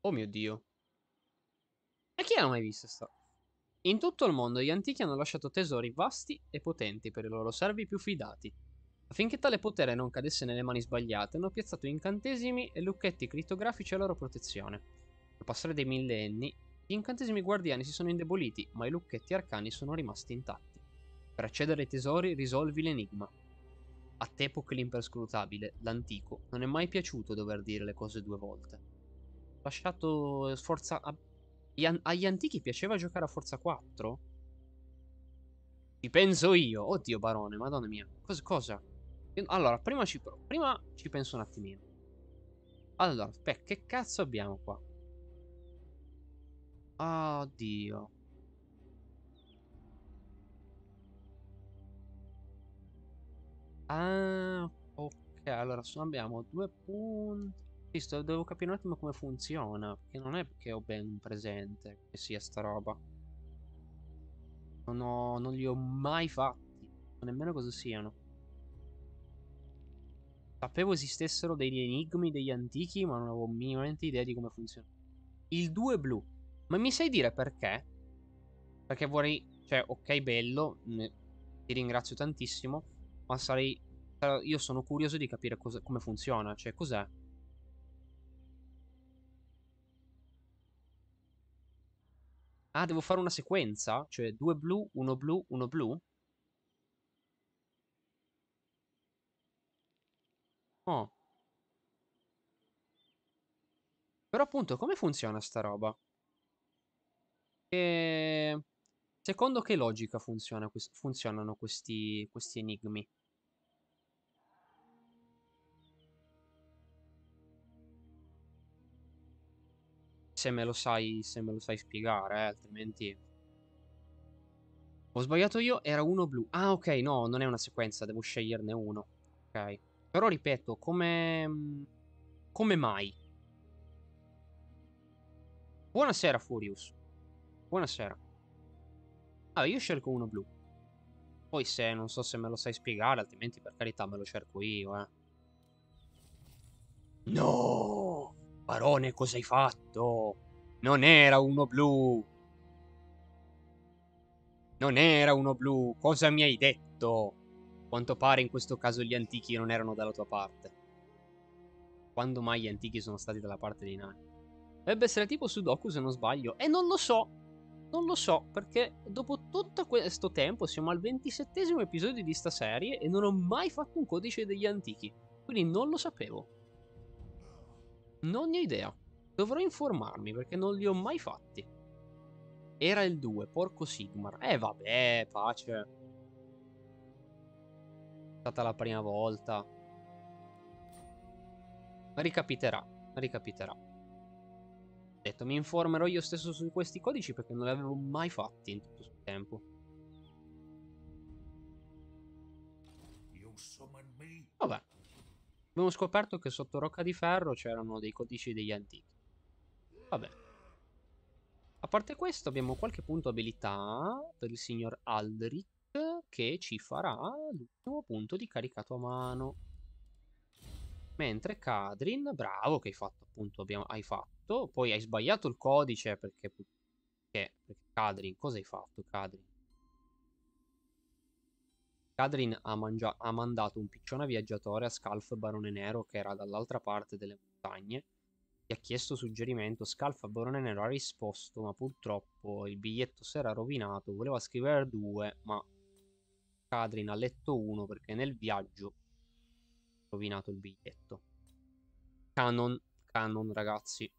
Oh mio Dio. E chi l'ha mai vista sta? In tutto il mondo gli antichi hanno lasciato tesori vasti e potenti per i loro servi più fidati. Affinché tale potere non cadesse nelle mani sbagliate, hanno piazzato incantesimi e lucchetti crittografici a loro protezione. Al passare dei millenni, gli incantesimi guardiani si sono indeboliti, ma i lucchetti arcani sono rimasti intatti. Per accedere ai tesori, risolvi l'enigma. A Tepoc l'imperscrutabile, l'antico, non è mai piaciuto dover dire le cose due volte. Lasciato sforza... A... Agli antichi piaceva giocare a forza quattro? Ci penso io. Oddio barone, madonna mia. Cosa? cosa? Allora, prima ci, prima ci penso un attimino. Allora, beh, che cazzo abbiamo qua? Oddio. Ah, ok. Allora, abbiamo due punti. Devo capire un attimo come funziona, perché non è che ho ben presente che sia sta roba. Non, ho, non li ho mai fatti, non nemmeno cosa siano. Sapevo esistessero degli enigmi degli antichi, ma non avevo minimamente idea di come funziona. Il due blu, ma mi sai dire perché? Perché vorrei, cioè ok bello, ne, ti ringrazio tantissimo, ma sarei, io sono curioso di capire cosa, come funziona, cioè cos'è. Ah, devo fare una sequenza? Cioè, due blu, uno blu, uno blu? Oh. Però appunto, come funziona sta roba? E... Secondo che logica funziona, funzionano questi, questi enigmi? se me lo sai, se me lo sai spiegare, eh, altrimenti... Ho sbagliato io, era uno blu. Ah, ok, no, non è una sequenza, devo sceglierne uno. Ok. Però ripeto, come... come mai? Buonasera, Furious. Buonasera. Ah, io scelgo uno blu. Poi se, non so se me lo sai spiegare, altrimenti per carità me lo cerco io, eh. No! Barone, cosa hai fatto? Non era uno blu! Non era uno blu, cosa mi hai detto? Quanto pare in questo caso gli antichi non erano dalla tua parte. Quando mai gli antichi sono stati dalla parte dei nani? Dovrebbe essere tipo Sudoku se non sbaglio. E non lo so, non lo so, perché dopo tutto questo tempo siamo al ventisettesimo episodio di sta serie e non ho mai fatto un codice degli antichi. Quindi non lo sapevo. Non ne ho idea. Dovrò informarmi perché non li ho mai fatti. Era il due, porco Sigmar. Eh vabbè, pace. È stata la prima volta. Ricapiterà, ricapiterà. Detto, mi informerò io stesso su questi codici perché non li avevo mai fatti in tutto il tempo. Vabbè. Abbiamo scoperto che sotto Rocca di Ferro c'erano dei codici degli antichi. Vabbè. A parte questo abbiamo qualche punto abilità per il signor Aldrich che ci farà l'ultimo punto di caricato a mano. Mentre Kadrin, bravo che hai fatto appunto, abbiamo, hai fatto, poi hai sbagliato il codice perché, perché, perché Kadrin, cosa hai fatto Kadrin? Kadrin ha, mangia, ha mandato un piccione viaggiatore a Scalf Barone Nero che era dall'altra parte delle montagne. Gli ha chiesto suggerimento, Scalf Barone Nero ha risposto, ma purtroppo il biglietto si era rovinato, voleva scrivere due, ma Kadrin ha letto uno perché nel viaggio ha rovinato il biglietto. Canon, canon ragazzi,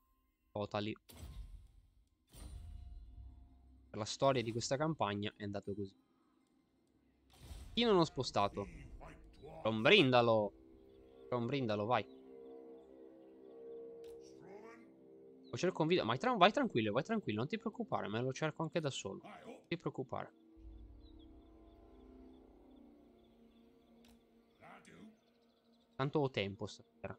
totali. Per la storia di questa campagna è andato così. Chi non ho spostato? Grombrindalo! Grombrindalo, vai! Lo cerco un video, ma tra vai tranquillo, vai tranquillo, non ti preoccupare, me lo cerco anche da solo. Non ti preoccupare. Tanto ho tempo stasera.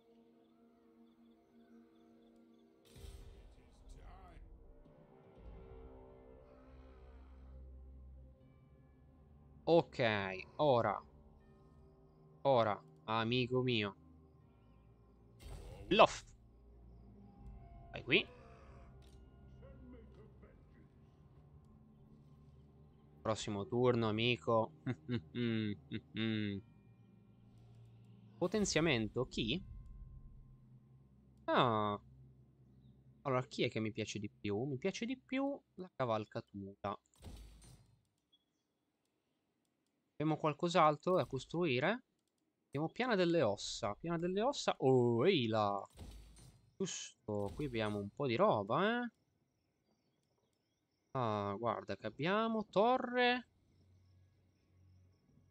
Ok, ora. Ora, amico mio. Loft! Vai qui. Prossimo turno, amico. Potenziamento? Chi? Ah. Allora, chi è che mi piace di più? Mi piace di più la cavalcatura. Abbiamo qualcos'altro da costruire? Abbiamo piana delle ossa. Piana delle ossa. Oh, ehi là. Giusto, qui abbiamo un po' di roba, eh. Ah, guarda che abbiamo. Torre.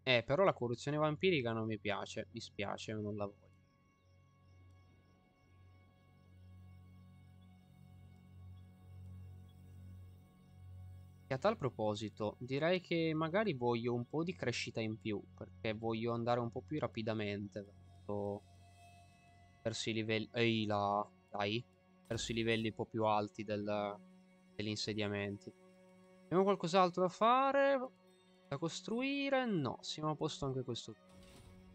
Eh, però la corruzione vampirica non mi piace. Mi spiace, non la voglio. E a tal proposito, direi che magari voglio un po' di crescita in più. Perché voglio andare un po' più rapidamente verso, verso i livelli... Ehi là... Dai, verso i livelli un po' più alti del, degli insediamenti. Abbiamo qualcos'altro da fare? Da costruire? No, siamo a posto anche questo.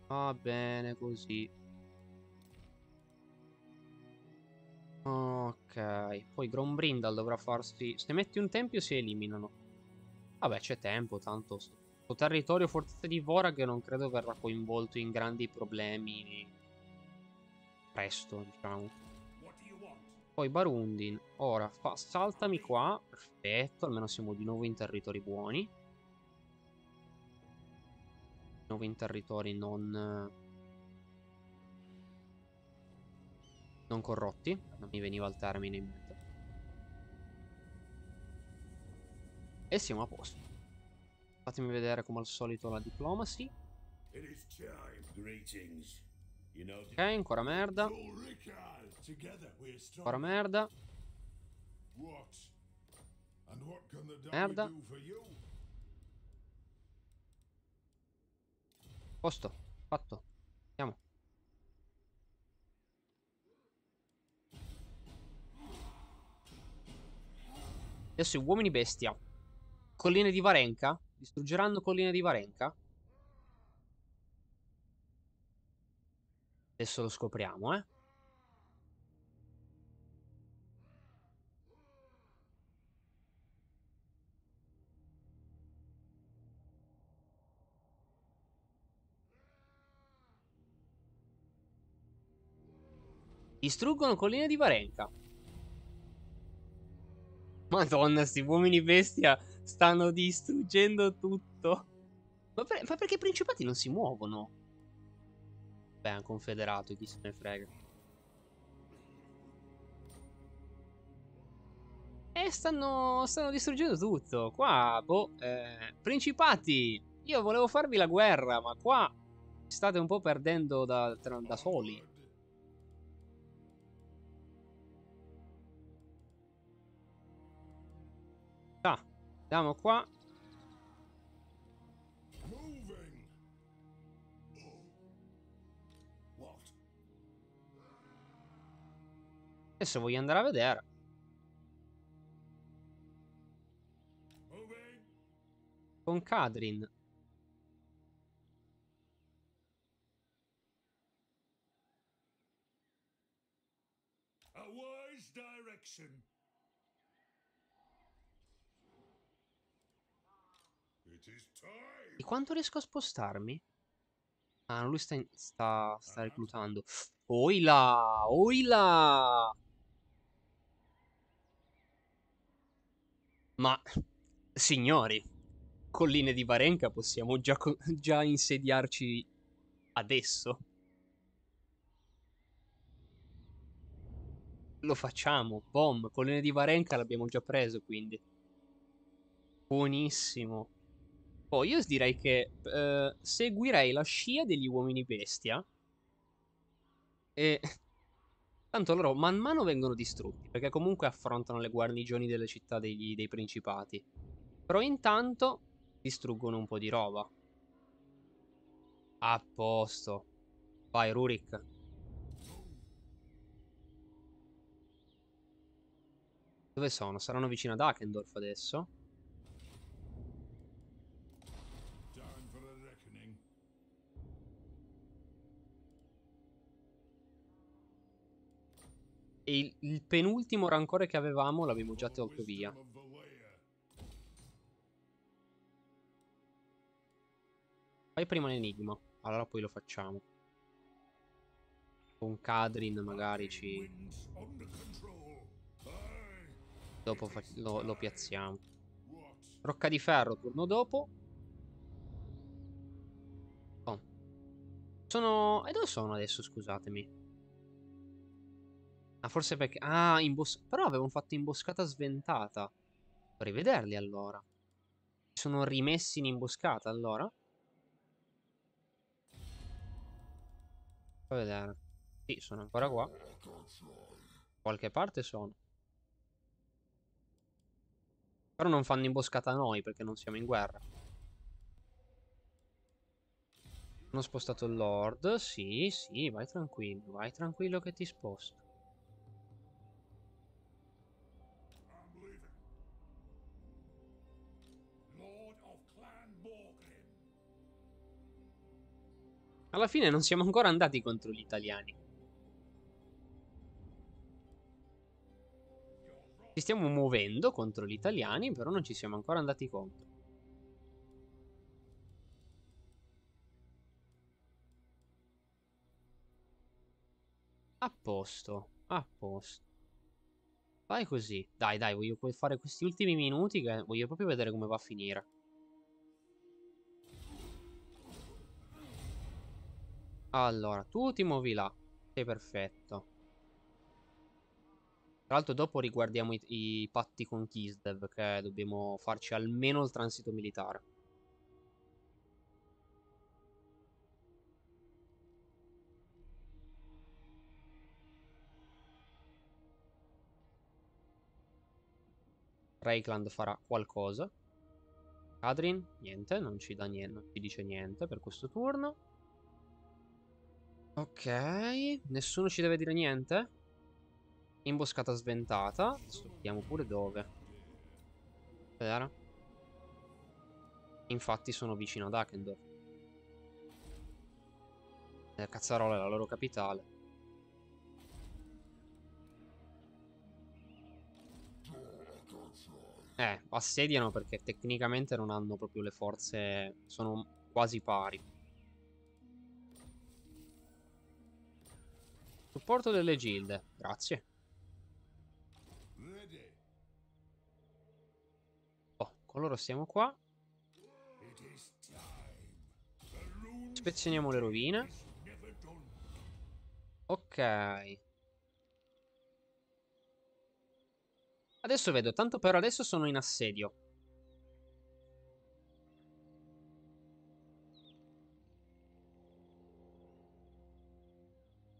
Va bene così. Ok. Poi Grombrindal dovrà farsi... Se metti un tempio si eliminano. Vabbè, c'è tempo, tanto... Questo territorio fortezza di Vorag non credo verrà coinvolto in grandi problemi presto, diciamo. Poi Barundin, ora fa, saltami qua, perfetto, almeno siamo di nuovo in territori buoni. Di nuovo in territori non... non corrotti, non mi veniva il termine in mente. E siamo a posto. Fatemi vedere come al solito la diplomacy. Ok, ancora merda. Ancora merda. Merda. Posto, fatto. Andiamo. Adesso gli uomini bestia. Colline di Varenka. Distruggeranno Colline di Varenka. Adesso lo scopriamo, eh. Distruggono Colline di Varenka. Madonna, sti uomini bestia stanno distruggendo tutto. Ma, per, ma perché i principati non si muovono? Beh, è un confederato, chi se ne frega. E stanno, stanno distruggendo tutto. Qua, boh, eh, principati, io volevo farvi la guerra, ma qua state un po' perdendo da, tra, da soli. Ah, andiamo qua. Adesso voglio andare a vedere. Con Kadrin. A wise direction. Di quanto riesco a spostarmi? Ah, lui sta, in, sta, sta reclutando. Oila! Oila! Ma, signori, Colline di Varenka possiamo già, già insediarci adesso. Lo facciamo, boom. Colline di Varenka l'abbiamo già preso, quindi. Buonissimo. Poi io direi che eh, seguirei la scia degli uomini bestia. E tanto loro man mano vengono distrutti, perché comunque affrontano le guarnigioni delle città degli, dei principati. Però intanto distruggono un po' di roba. A posto. Vai Rurik. Dove sono? Saranno vicino ad Akendorf adesso? E il, il penultimo rancore che avevamo l'abbiamo già tolto via. Fai prima l'enigma, allora poi lo facciamo. Con Kadrin magari ci... Dopo lo, lo piazziamo. Rocca di ferro, turno dopo. Oh. Sono... E dove sono adesso, scusatemi? Ah, forse perché... Ah, imboscata... Però avevano fatto imboscata sventata. Rivederli, allora. Sono rimessi in imboscata, allora. Fai vedere. Sì, sono ancora qua. Qualche parte sono. Però non fanno imboscata a noi, perché non siamo in guerra. Hanno spostato il Lord. Sì, sì, vai tranquillo. Vai tranquillo che ti sposto. Alla fine non siamo ancora andati contro gli italiani. Ci stiamo muovendo contro gli italiani, però non ci siamo ancora andati contro. A posto, a posto. Vai così. Dai, dai, voglio fare questi ultimi minuti che voglio proprio vedere come va a finire. Allora, tu ti muovi là. Sei perfetto. Tra l'altro dopo riguardiamo i, i patti con Kislev, che dobbiamo farci almeno il transito militare. Reikland farà qualcosa. Kadrin, niente, non ci dà niente, non ci dice niente per questo turno. Ok, nessuno ci deve dire niente. Imboscata sventata. Adesso vediamo pure dove. Spera. Infatti sono vicino ad Akendorf. Cazzarola è la loro capitale. Eh, assediano perché tecnicamente non hanno proprio le forze, sono quasi pari. Supporto delle gilde, grazie. Oh, con loro siamo qua. Ispezioniamo le rovine. Ok. Adesso vedo, tanto per adesso sono in assedio.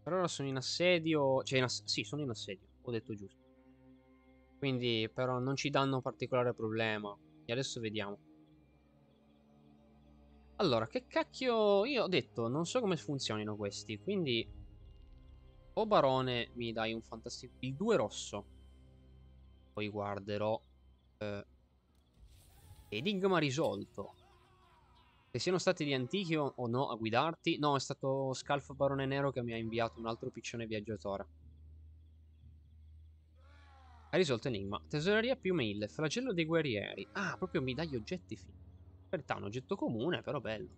Per ora sono in assedio. Cioè, in ass sì, sono in assedio. Ho detto giusto. Quindi, però, non ci danno particolare problema. E adesso vediamo. Allora, che cacchio. Io ho detto, non so come funzionino questi. Quindi, o barone, mi dai un fantastico. Il due rosso. Poi guarderò eh, Enigma risolto. Se siano stati gli antichi o, o no a guidarti. No, è stato Scalf Barone Nero che mi ha inviato un altro piccione viaggiatore. Hai risolto enigma. Tesoreria più mille. Flagello dei guerrieri. Ah, proprio mi dai oggetti fini. In realtà un oggetto comune, però bello.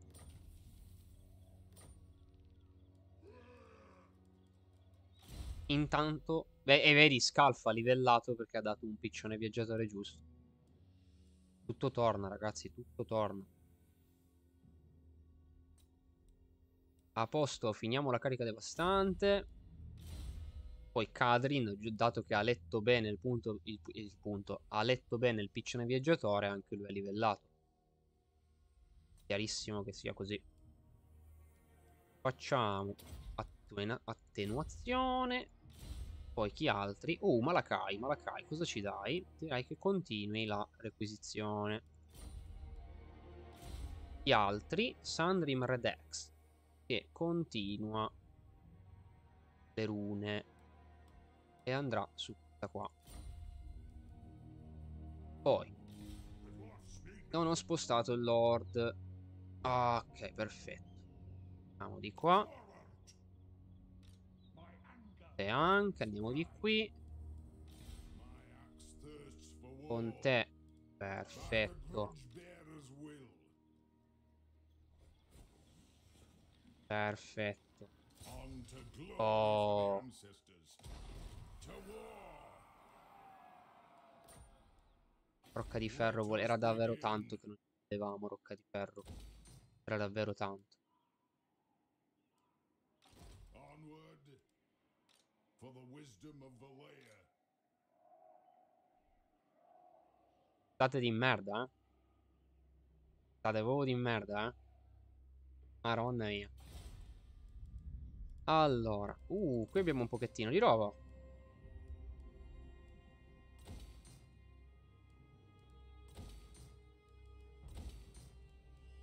Intanto... Beh, e vedi, Scalfa ha livellato perché ha dato un piccione viaggiatore giusto. Tutto torna, ragazzi, tutto torna. A posto, finiamo la carica devastante. Poi Kadrin, dato che ha letto bene il punto, il, il punto, ha letto bene il piccione viaggiatore, anche lui ha livellato. Chiarissimo che sia così. Facciamo attenuazione. Poi chi altri? Oh, Malakai, Malakai, cosa ci dai? Direi che continui la requisizione. Chi altri? Sandrim Redex, che continua le rune e andrà su da qua. Poi non ho spostato il Lord. Ah, ok, perfetto. Andiamo di qua. Te anche, andiamo di qui. Con te. Perfetto. Perfetto. Oh. Rocca di Ferro era davvero tanto che non avevamo Rocca di Ferro. Era davvero tanto. State di merda, eh? State proprio di merda, eh? Maronna mia. Allora, uh, qui abbiamo un pochettino di roba.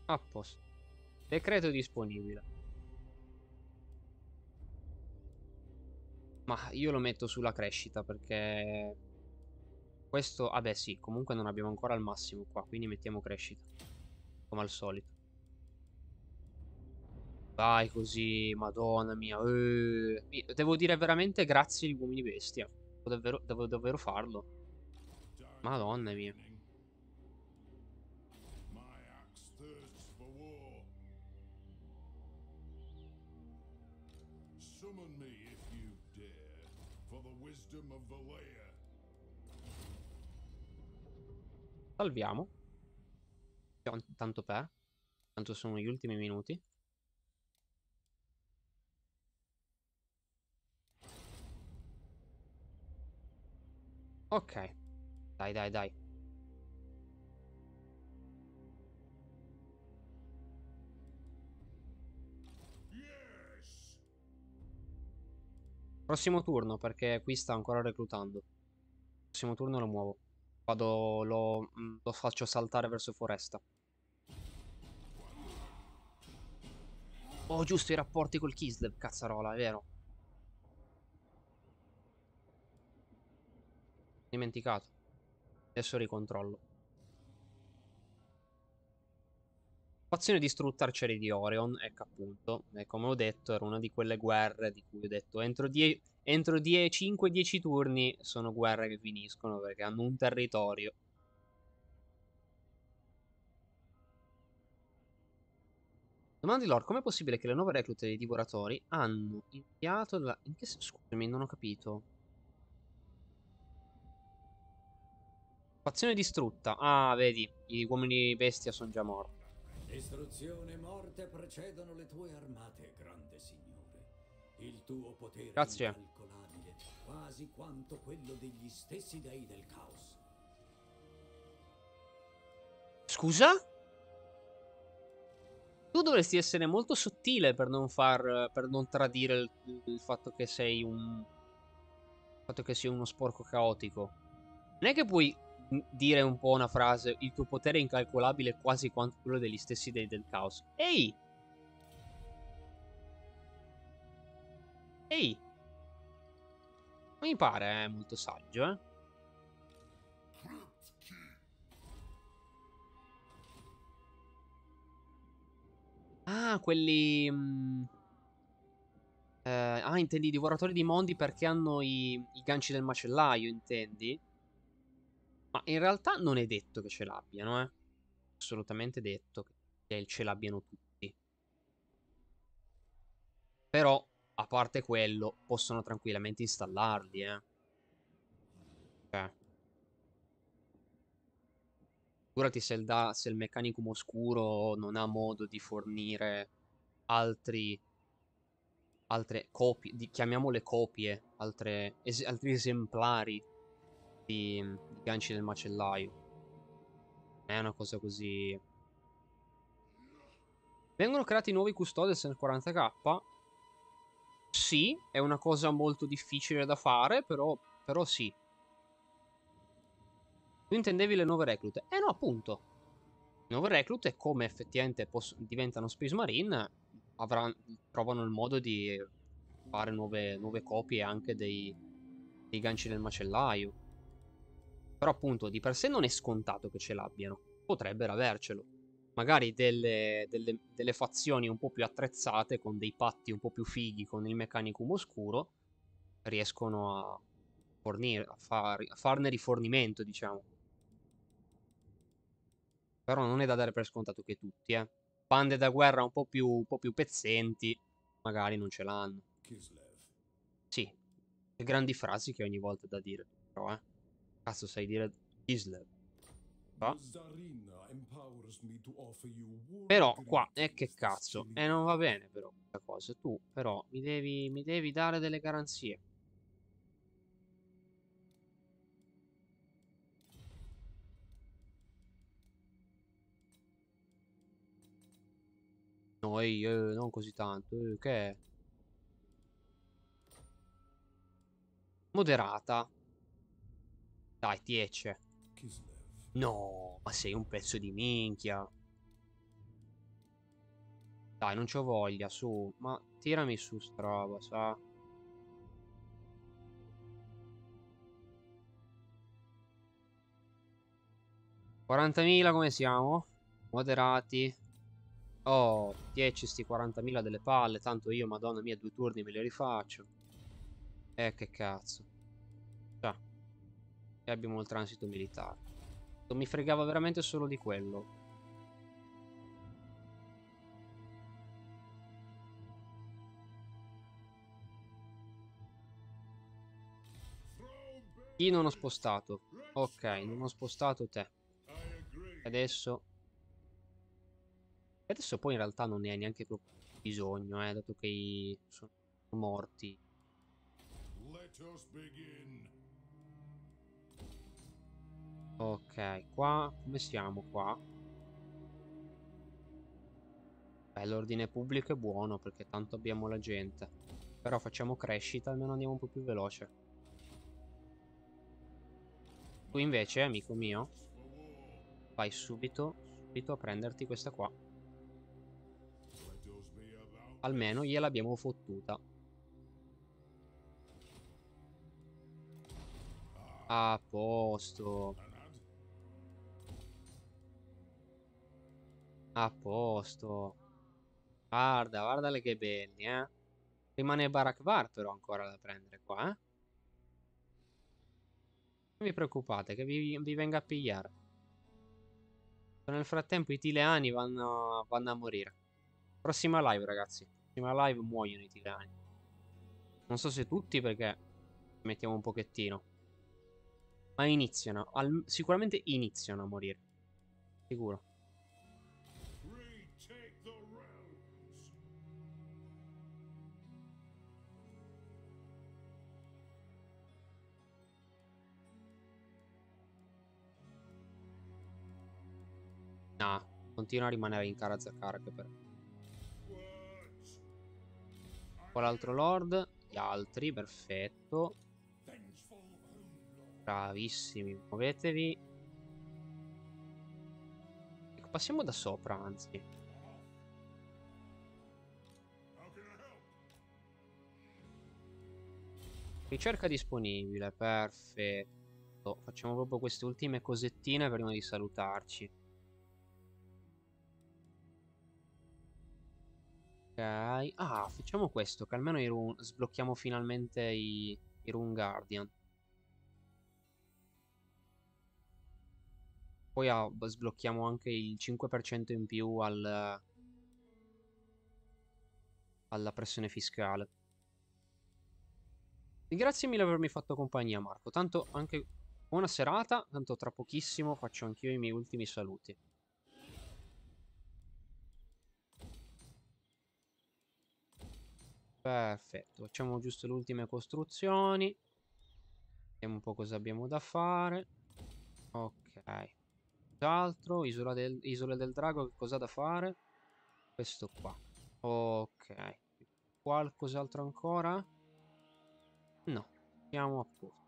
A posto. Decreto disponibile. Ma io lo metto sulla crescita perché questo, vabbè, ah sì, comunque non abbiamo ancora il massimo qua, quindi mettiamo crescita, come al solito. Vai così, madonna mia. Eh. Devo dire veramente grazie agli uomini bestia. Devo davvero, devo davvero farlo. Madonna mia. Salviamo. Tanto per. Tanto sono gli ultimi minuti. Ok. Dai, dai, dai. Prossimo turno, perché qui sta ancora reclutando. Prossimo turno lo muovo. vado, lo, lo faccio saltare verso foresta. Oh, giusto, i rapporti col Kislev, cazzarola, è vero. Dimenticato. Adesso ricontrollo. Fazione distrutta arcieri di Orion, ecco appunto. E come ho detto, era una di quelle guerre di cui ho detto entro die entro cinque dieci turni sono guerre che finiscono perché hanno un territorio. Domanda di lore, com'è possibile che le nuove reclute dei divoratori hanno inviato la... In che... Scusami, non ho capito. Fazione distrutta. Ah, vedi, gli uomini bestia sono già morti. Distruzione e morte precedono le tue armate, grande signore. Il tuo potere Grazie. è incalcolabile, quasi quanto quello degli stessi dei del caos. Scusa? Tu dovresti essere molto sottile per non far, per non tradire il, il fatto che sei un, il fatto che sei uno sporco caotico. Non è che puoi dire un po' una frase, il tuo potere è incalcolabile quasi quanto quello degli stessi dei del caos. Ehi! Ehi! Mi pare eh, molto saggio, eh? Ah, quelli... Mh, eh, ah, intendi i divoratori di mondi perché hanno i, i ganci del macellaio, intendi? Ma in realtà non è detto che ce l'abbiano, eh. Assolutamente detto che ce l'abbiano tutti. Però, a parte quello, possono tranquillamente installarli, eh. Cioè. Figurati se il, da, se il meccanicum oscuro non ha modo di fornire altri, altre copie, di, chiamiamole copie, altre, es, altri esemplari di, di ganci del macellaio. È una cosa così. Vengono creati nuovi custodes nel quaranta K? Sì, è una cosa molto difficile da fare, però, però sì. Tu intendevi le nuove reclute? Eh no, appunto. Le nuove reclute, come effettivamente diventano Space Marine, avranno, trovano il modo di fare nuove, nuove copie anche dei, dei ganci del macellaio. Però appunto, di per sé non è scontato che ce l'abbiano. Potrebbero avercelo. Magari delle, delle, delle fazioni un po' più attrezzate, con dei patti un po' più fighi, con il meccanicum oscuro, riescono a, fornire, a, far, a farne rifornimento, diciamo. Però non è da dare per scontato che tutti, eh. Bande da guerra un po' più, un po' più pezzenti, magari non ce l'hanno. Sì, le grandi frasi che ogni volta da dire, però, eh. Cazzo, sai dire Kislev. Va? Però, qua, eh, che cazzo. Eh, non va bene, però, questa cosa. Tu, però, mi devi, mi devi dare delle garanzie. Noi, eh, non così tanto, eh, che è? Moderata. Dai, dieci. No, ma sei un pezzo di minchia. Dai, non c'ho voglia, su. Ma tirami su sta roba, sa? quarantamila come siamo? Moderati. Oh, dieci sti quarantamila delle palle. Tanto io, madonna mia, due turni me li rifaccio. Eh, che cazzo. Già. E abbiamo il transito militare. Non mi fregava veramente solo di quello. Chi non ho spostato? Ok, non ho spostato te. Adesso... Adesso poi in realtà non ne hai neanche proprio bisogno, eh, dato che i sono morti. Ok, qua come siamo qua? Beh, l'ordine pubblico è buono perché tanto abbiamo la gente. Però facciamo crescita, almeno andiamo un po' più veloce. Tu invece, amico mio, vai subito, subito a prenderti questa qua. Almeno gliel'abbiamo fottuta. A posto. A posto. Guarda, guardale che belli, eh. Rimane Barakvar però ancora da prendere qua, eh. Non vi preoccupate che vi, vi venga a pigliare. Nel frattempo i tileani vanno, vanno a morire. Prossima live, ragazzi. Prossima live muoiono i tileani. Non so se tutti, perché mettiamo un pochettino. Ma iniziano al, sicuramente iniziano a morire. Sicuro. No, continua a rimanere in Karazakark per... Qua l'altro lord. Gli altri, perfetto. Bravissimi, muovetevi. Ecco, passiamo da sopra, anzi. Ricerca disponibile, perfetto. Facciamo proprio queste ultime cosettine prima di salutarci. Ah, facciamo questo, che almeno i run sblocchiamo finalmente i, i Rune Guardian. Poi ah, sblocchiamo anche il cinque per cento in più al, alla pressione fiscale. Grazie mille per avermi fatto compagnia, Marco. Tanto anche buona serata, tanto tra pochissimo faccio anch'io i miei ultimi saluti. Perfetto, facciamo giusto le ultime costruzioni. Vediamo un po' cosa abbiamo da fare. Ok. Cos'altro? Isola del, Isola del Drago, che cosa da fare? Questo qua. Ok. Qualcos'altro ancora? No. Andiamo a posto.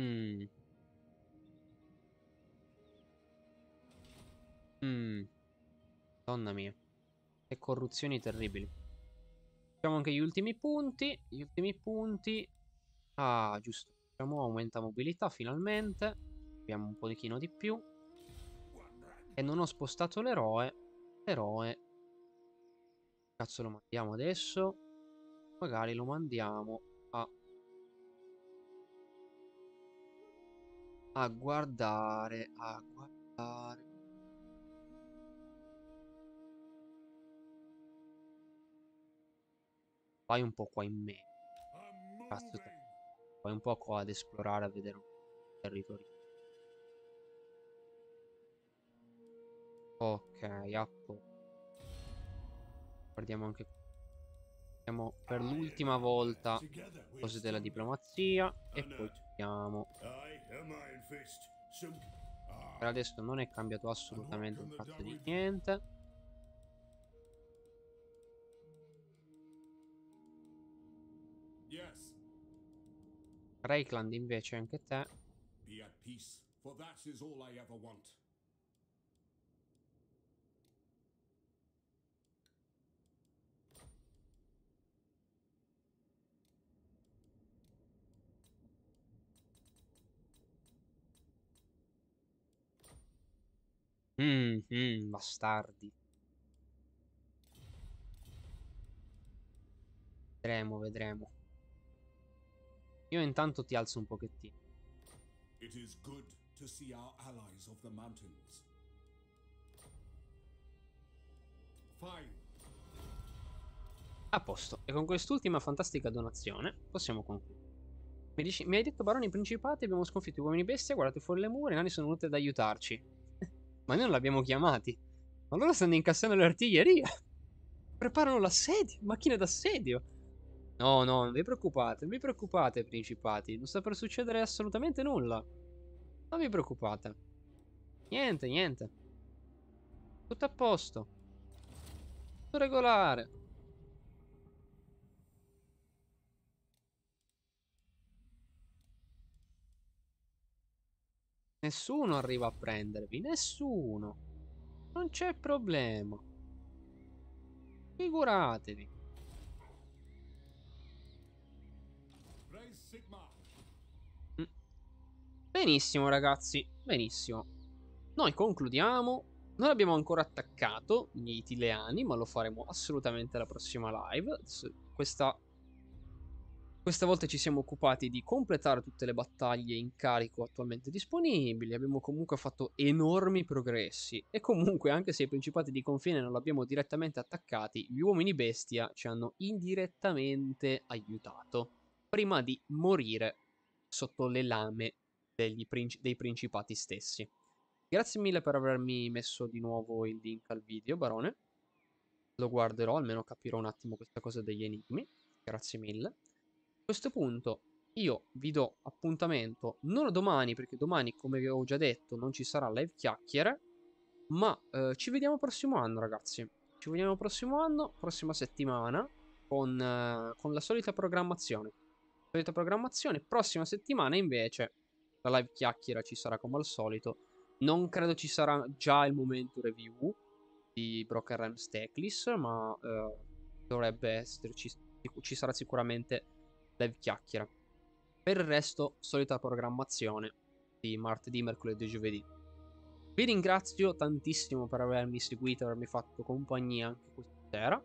Mm. Mm. Madonna mia, che corruzioni terribili. Facciamo anche gli ultimi punti. Gli ultimi punti. Ah, giusto. Facciamo aumenta mobilità finalmente. Abbiamo un pochino di più. E non ho spostato l'eroe. L'eroe. Cazzo, lo mandiamo adesso. Magari lo mandiamo a... A guardare, a guardare. Vai un po' qua in me. Cazzo te. Vai un po' qua ad esplorare, a vedere il territorio. Ok, appo. Guardiamo anche. Andiamo per l'ultima volta cose della diplomazia e poi andiamo. Per adesso non è cambiato assolutamente un fatto di niente. Reikland invece anche te. Mmm, mm, bastardi. Vedremo, vedremo. Io intanto ti alzo un pochettino. It is good to see our allies of the mountains. Fine. A posto. E con quest'ultima fantastica donazione possiamo concludere. Mi, dici, mi hai detto baroni principati, abbiamo sconfitto uomini bestia, guardate fuori le mura, i nani sono venuti ad aiutarci. Ma noi non l'abbiamo chiamati. Ma loro stanno incassando l'artiglieria. Preparano l'assedio. Macchine d'assedio. No, no, non vi preoccupate. Non vi preoccupate, principati. Non sta per succedere assolutamente nulla. Non vi preoccupate. Niente, niente. Tutto a posto. Tutto regolare. Nessuno arriva a prendervi. Nessuno. Non c'è problema. Figuratevi. Benissimo ragazzi. Benissimo. Noi concludiamo. Non abbiamo ancora attaccato gli Itileani, ma lo faremo assolutamente alla prossima live. Questa, questa volta ci siamo occupati di completare tutte le battaglie in carico attualmente disponibili. Abbiamo comunque fatto enormi progressi. E comunque, anche se i principati di confine non l'abbiamo direttamente attaccati, gli uomini bestia ci hanno indirettamente aiutato prima di morire sotto le lame degli princi- dei principati stessi. Grazie mille per avermi messo di nuovo il link al video, Barone. Lo guarderò, almeno capirò un attimo questa cosa degli enigmi. Grazie mille. A questo punto io vi do appuntamento, non domani, perché domani, come vi ho già detto, non ci sarà live chiacchiere, ma eh, ci vediamo prossimo anno, ragazzi. Ci vediamo prossimo anno, prossima settimana, con, eh, con la solita programmazione. Solita programmazione, prossima settimana invece la live chiacchiera ci sarà come al solito. Non credo ci sarà già il momento review di Broken Realms Teclis, ma eh, dovrebbe esserci, ci sarà sicuramente live chiacchiera. Per il resto, solita programmazione di martedì, mercoledì e giovedì. Vi ringrazio tantissimo per avermi seguito, avermi fatto compagnia anche questa sera.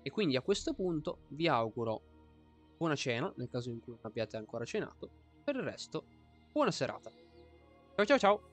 E quindi a questo punto vi auguro buona cena, nel caso in cui non abbiate ancora cenato. Per il resto, buona serata. Ciao ciao ciao!